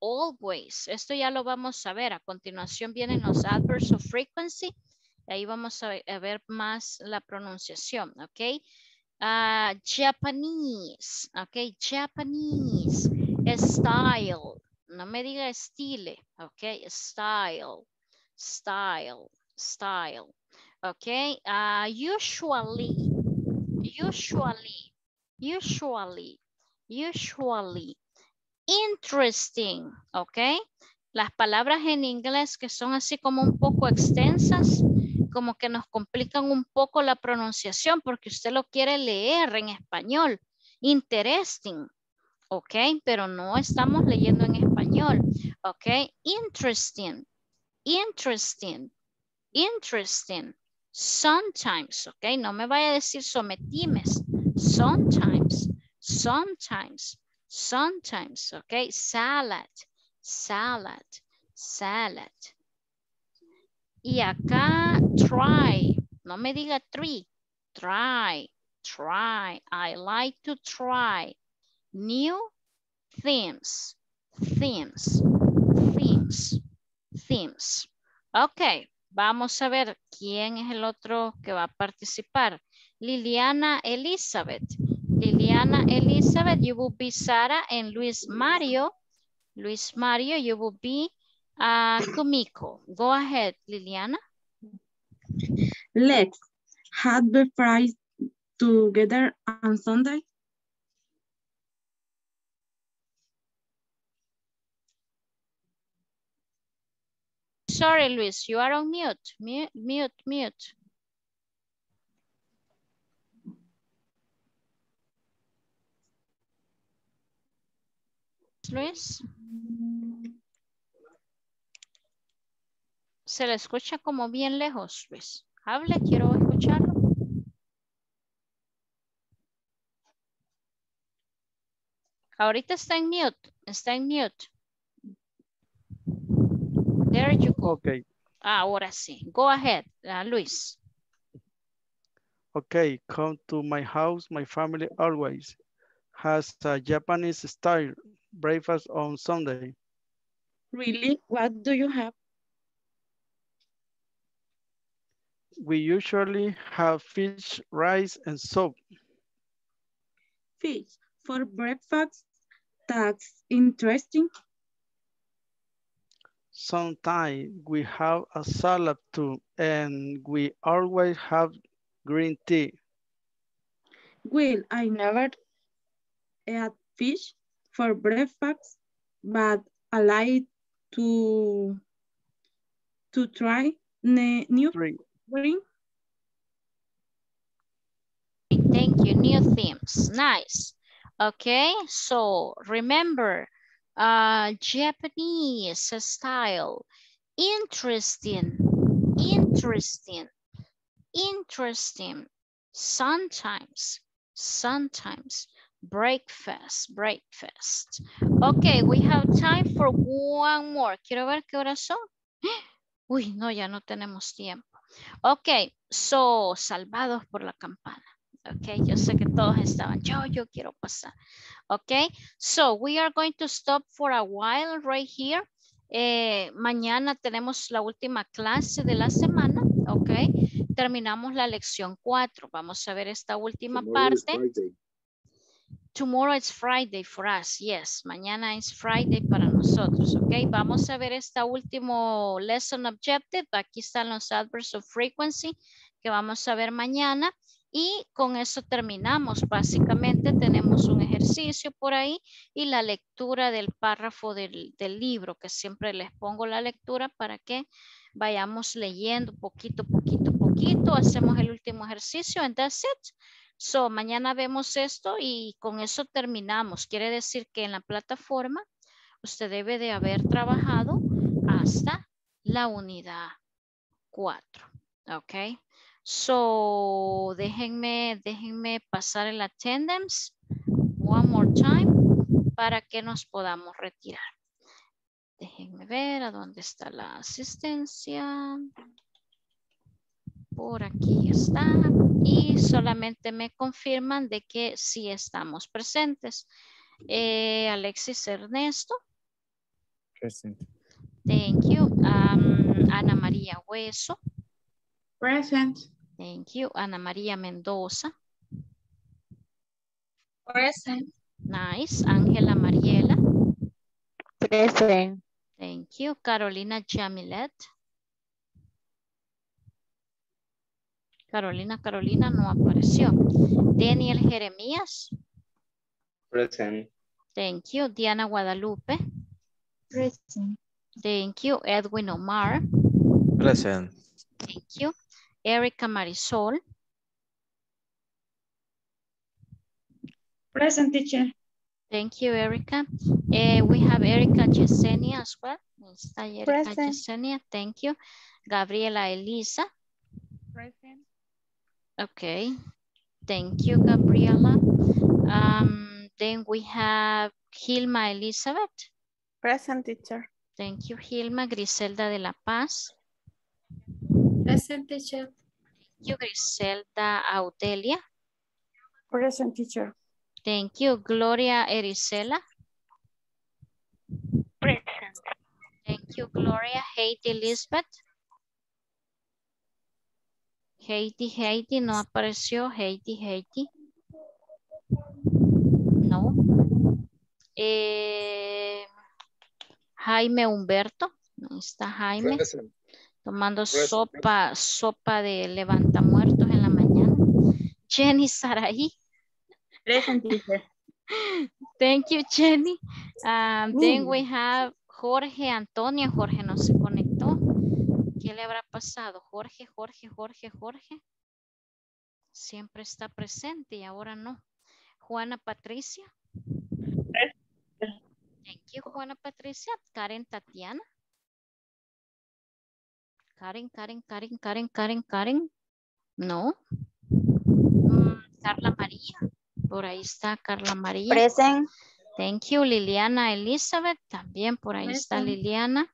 Always. Esto ya lo vamos a ver. A continuación vienen los adverbs of frequency. Ahí vamos a ver más la pronunciación. Ok. Uh, Japanese. Ok. Japanese. Style. No me diga estilo. Ok. Style. Style. Style. Ok. Uh, usually. Usually. Usually. Usually, Interesting, ¿ok? Las palabras en inglés que son así como un poco extensas, como que nos complican un poco la pronunciación porque usted lo quiere leer en español. Interesting, ¿ok? Pero no estamos leyendo en español, ¿ok? Interesting, interesting, interesting. Sometimes, ¿ok? No me vaya a decir sometimes. Sometimes, sometimes, sometimes, ¿ok? Salad, salad, salad. Y acá, try. No me diga three. Try, try. I like to try. New themes, themes, themes, themes. Ok, vamos a ver quién es el otro que va a participar. Liliana Elizabeth. Liliana Elizabeth, you will be Sara and Luis Mario. Luis Mario, you will be uh, Kumiko. Go ahead, Liliana. Let's have the fries together on Sunday. Sorry, Luis, you are on mute. Mute, mute, mute. Luis, se le escucha como bien lejos, Luis. Hable, quiero escucharlo. Ahorita está en mute, está en mute. There you go. Okay. Ahora sí, go ahead, uh, Luis. Okay, come to my house, my family always has a Japanese style breakfast on Sunday. Really? What do you have? We usually have fish, rice, and soup. Fish for breakfast? That's interesting. Sometimes we have a salad too, and we always have green tea. Well, I never ate fish for breakfast, but I like to to try new drink. Thank you, new themes, nice. Okay, so remember, uh, Japanese style, interesting, interesting, interesting, sometimes, sometimes. Breakfast, breakfast. Okay, we have time for one more. Quiero ver qué horas son. Uy, no, ya no tenemos tiempo. Okay, so, salvados por la campana. Okay, yo sé que todos estaban, yo, yo quiero pasar. Okay, so we are going to stop for a while right here. Eh, mañana tenemos la última clase de la semana. Okay, terminamos la lección cuatro. Vamos a ver esta última parte. Tomorrow is Friday for us, yes. Mañana es Friday para nosotros, ok. Vamos a ver esta último lesson objective. Aquí están los adverbs of frequency que vamos a ver mañana. Y con eso terminamos. Básicamente tenemos un ejercicio por ahí y la lectura del párrafo del, del libro, que siempre les pongo la lectura para que vayamos leyendo poquito, poquito, poquito. Hacemos el último ejercicio and that's it. So, mañana vemos esto y con eso terminamos. Quiere decir que en la plataforma usted debe de haber trabajado hasta la unidad cuatro. Ok. So, déjenme, déjenme pasar el attendance one more time para que nos podamos retirar. Déjenme ver a dónde está la asistencia. Por aquí está y solamente me confirman de que sí estamos presentes. Eh, Alexis Ernesto. Present. Thank you. Um, Ana María Hueso. Present. Thank you. Ana María Mendoza. Present. Nice. Ángela Mariela. Present. Thank you. Carolina Jamilet. Carolina, Carolina no apareció. Daniel Jeremías. Present. Thank you. Diana Guadalupe. Present. Thank you. Edwin Omar. Present. Thank you. Erika Marisol. Present, teacher. Thank you, Erika. Uh, we have Erika Yesenia as well. Erika Present. Yesenia. Thank you. Gabriela Elisa. Present. Okay. Thank you, Gabriela. Um, then we have Hilma Elizabeth. Present, teacher. Thank you, Hilma. Griselda de la Paz. Present, teacher. Thank you, Griselda. Audelia. Present, teacher. Thank you. Gloria Erisela. Present. Thank you, Gloria. Haidy Elizabeth. Haidy, Haidy, no apareció. Haidy, Haidy. No. Eh, Jaime Humberto. Ahí está Jaime. Present. Tomando Present. sopa, sopa de levantamuertos en la mañana. Jenny Saray. Present, teacher. Thank you, Jenny. Um, then we have Jorge Antonio. Jorge no se conectó. ¿Qué le habrá pasado? Jorge, Jorge, Jorge, Jorge. Siempre está presente y ahora no. Juana Patricia. Thank you, Juana Patricia. Karen Tatiana. Karen, Karen, Karen, Karen, Karen, Karen. No. Mm, Carla María. Por ahí está Carla María. Present. Thank you. Liliana Elizabeth. También por ahí Present. Está Liliana.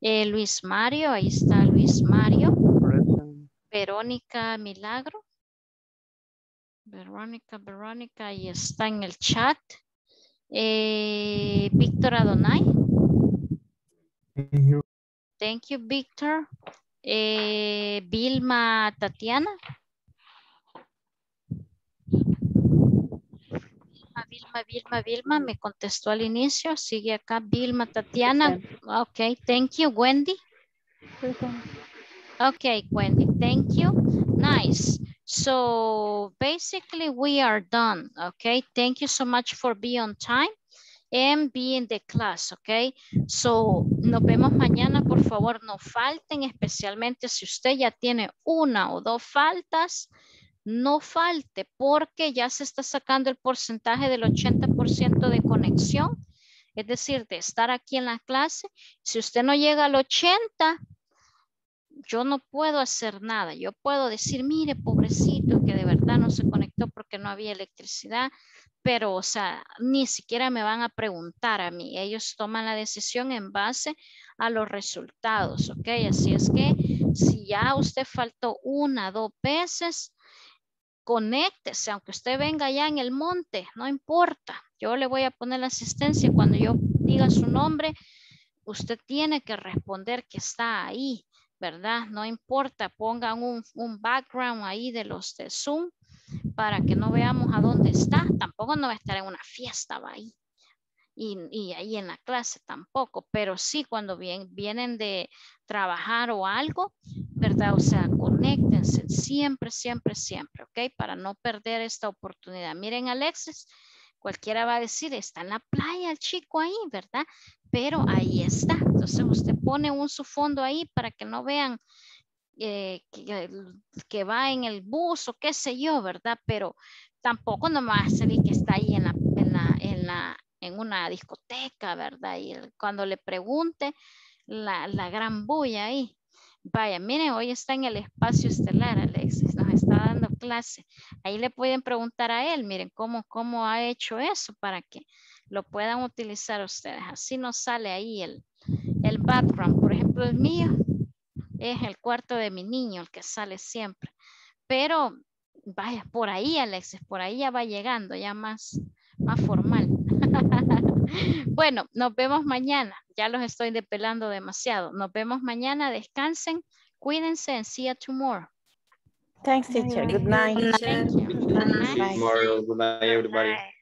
Eh, Luis Mario. Ahí está Luis Mario. Present. Verónica Milagro. Verónica, Verónica. Ahí está en el chat. Eh, Víctor Adonai. Thank you. Thank you, Víctor. Eh, Vilma Tatiana. Vilma, Vilma, Vilma, me contestó al inicio. Sigue acá Vilma, Tatiana. Ok, thank you, Wendy. Ok, Wendy, thank you. Nice. So, basically, we are done. Ok, thank you so much for being on time and being the class. Ok, so, nos vemos mañana. Por favor, no falten, especialmente si usted ya tiene una o dos faltas. No falte porque ya se está sacando el porcentaje del ochenta por ciento de conexión. Es decir, de estar aquí en la clase. Si usted no llega al ochenta, yo no puedo hacer nada. Yo puedo decir, mire, pobrecito, que de verdad no se conectó porque no había electricidad. Pero, o sea, ni siquiera me van a preguntar a mí. Ellos toman la decisión en base a los resultados, ¿ok? Así es que si ya usted faltó una, dos veces, conéctese, aunque usted venga allá en el monte, no importa. Yo le voy a poner la asistencia. Cuando yo diga su nombre, usted tiene que responder que está ahí, ¿verdad? No importa, pongan un, un background ahí de los de Zoom para que no veamos a dónde está. Tampoco no va a estar en una fiesta, va ahí. Y, y ahí en la clase tampoco, pero sí cuando bien, vienen de trabajar o algo, ¿verdad? O sea, conéctense siempre, siempre, siempre, ¿ok? Para no perder esta oportunidad. Miren, Alexis, cualquiera va a decir, está en la playa el chico ahí, ¿verdad? Pero ahí está. Entonces usted pone un subfondo ahí para que no vean eh, que, que va en el bus o qué sé yo, ¿verdad? Pero tampoco no me va a salir que está ahí en la, en la, en la en una discoteca, ¿verdad? Y cuando le pregunte la, la gran bulla ahí. Vaya, miren, hoy está en el espacio estelar, Alexis, nos está dando clase. Ahí le pueden preguntar a él, miren, cómo, cómo ha hecho eso para que lo puedan utilizar ustedes. Así nos sale ahí el, el background. Por ejemplo, el mío es el cuarto de mi niño, el que sale siempre. Pero, vaya, por ahí, Alexis, por ahí ya va llegando, ya más, más formal. Bueno, nos vemos mañana. Ya los estoy depelando demasiado. Nos vemos mañana. Descansen, cuídense, and see you tomorrow. Thanks, teacher. Good night. Good night. Good night. Good night. Good night. Good night, everybody.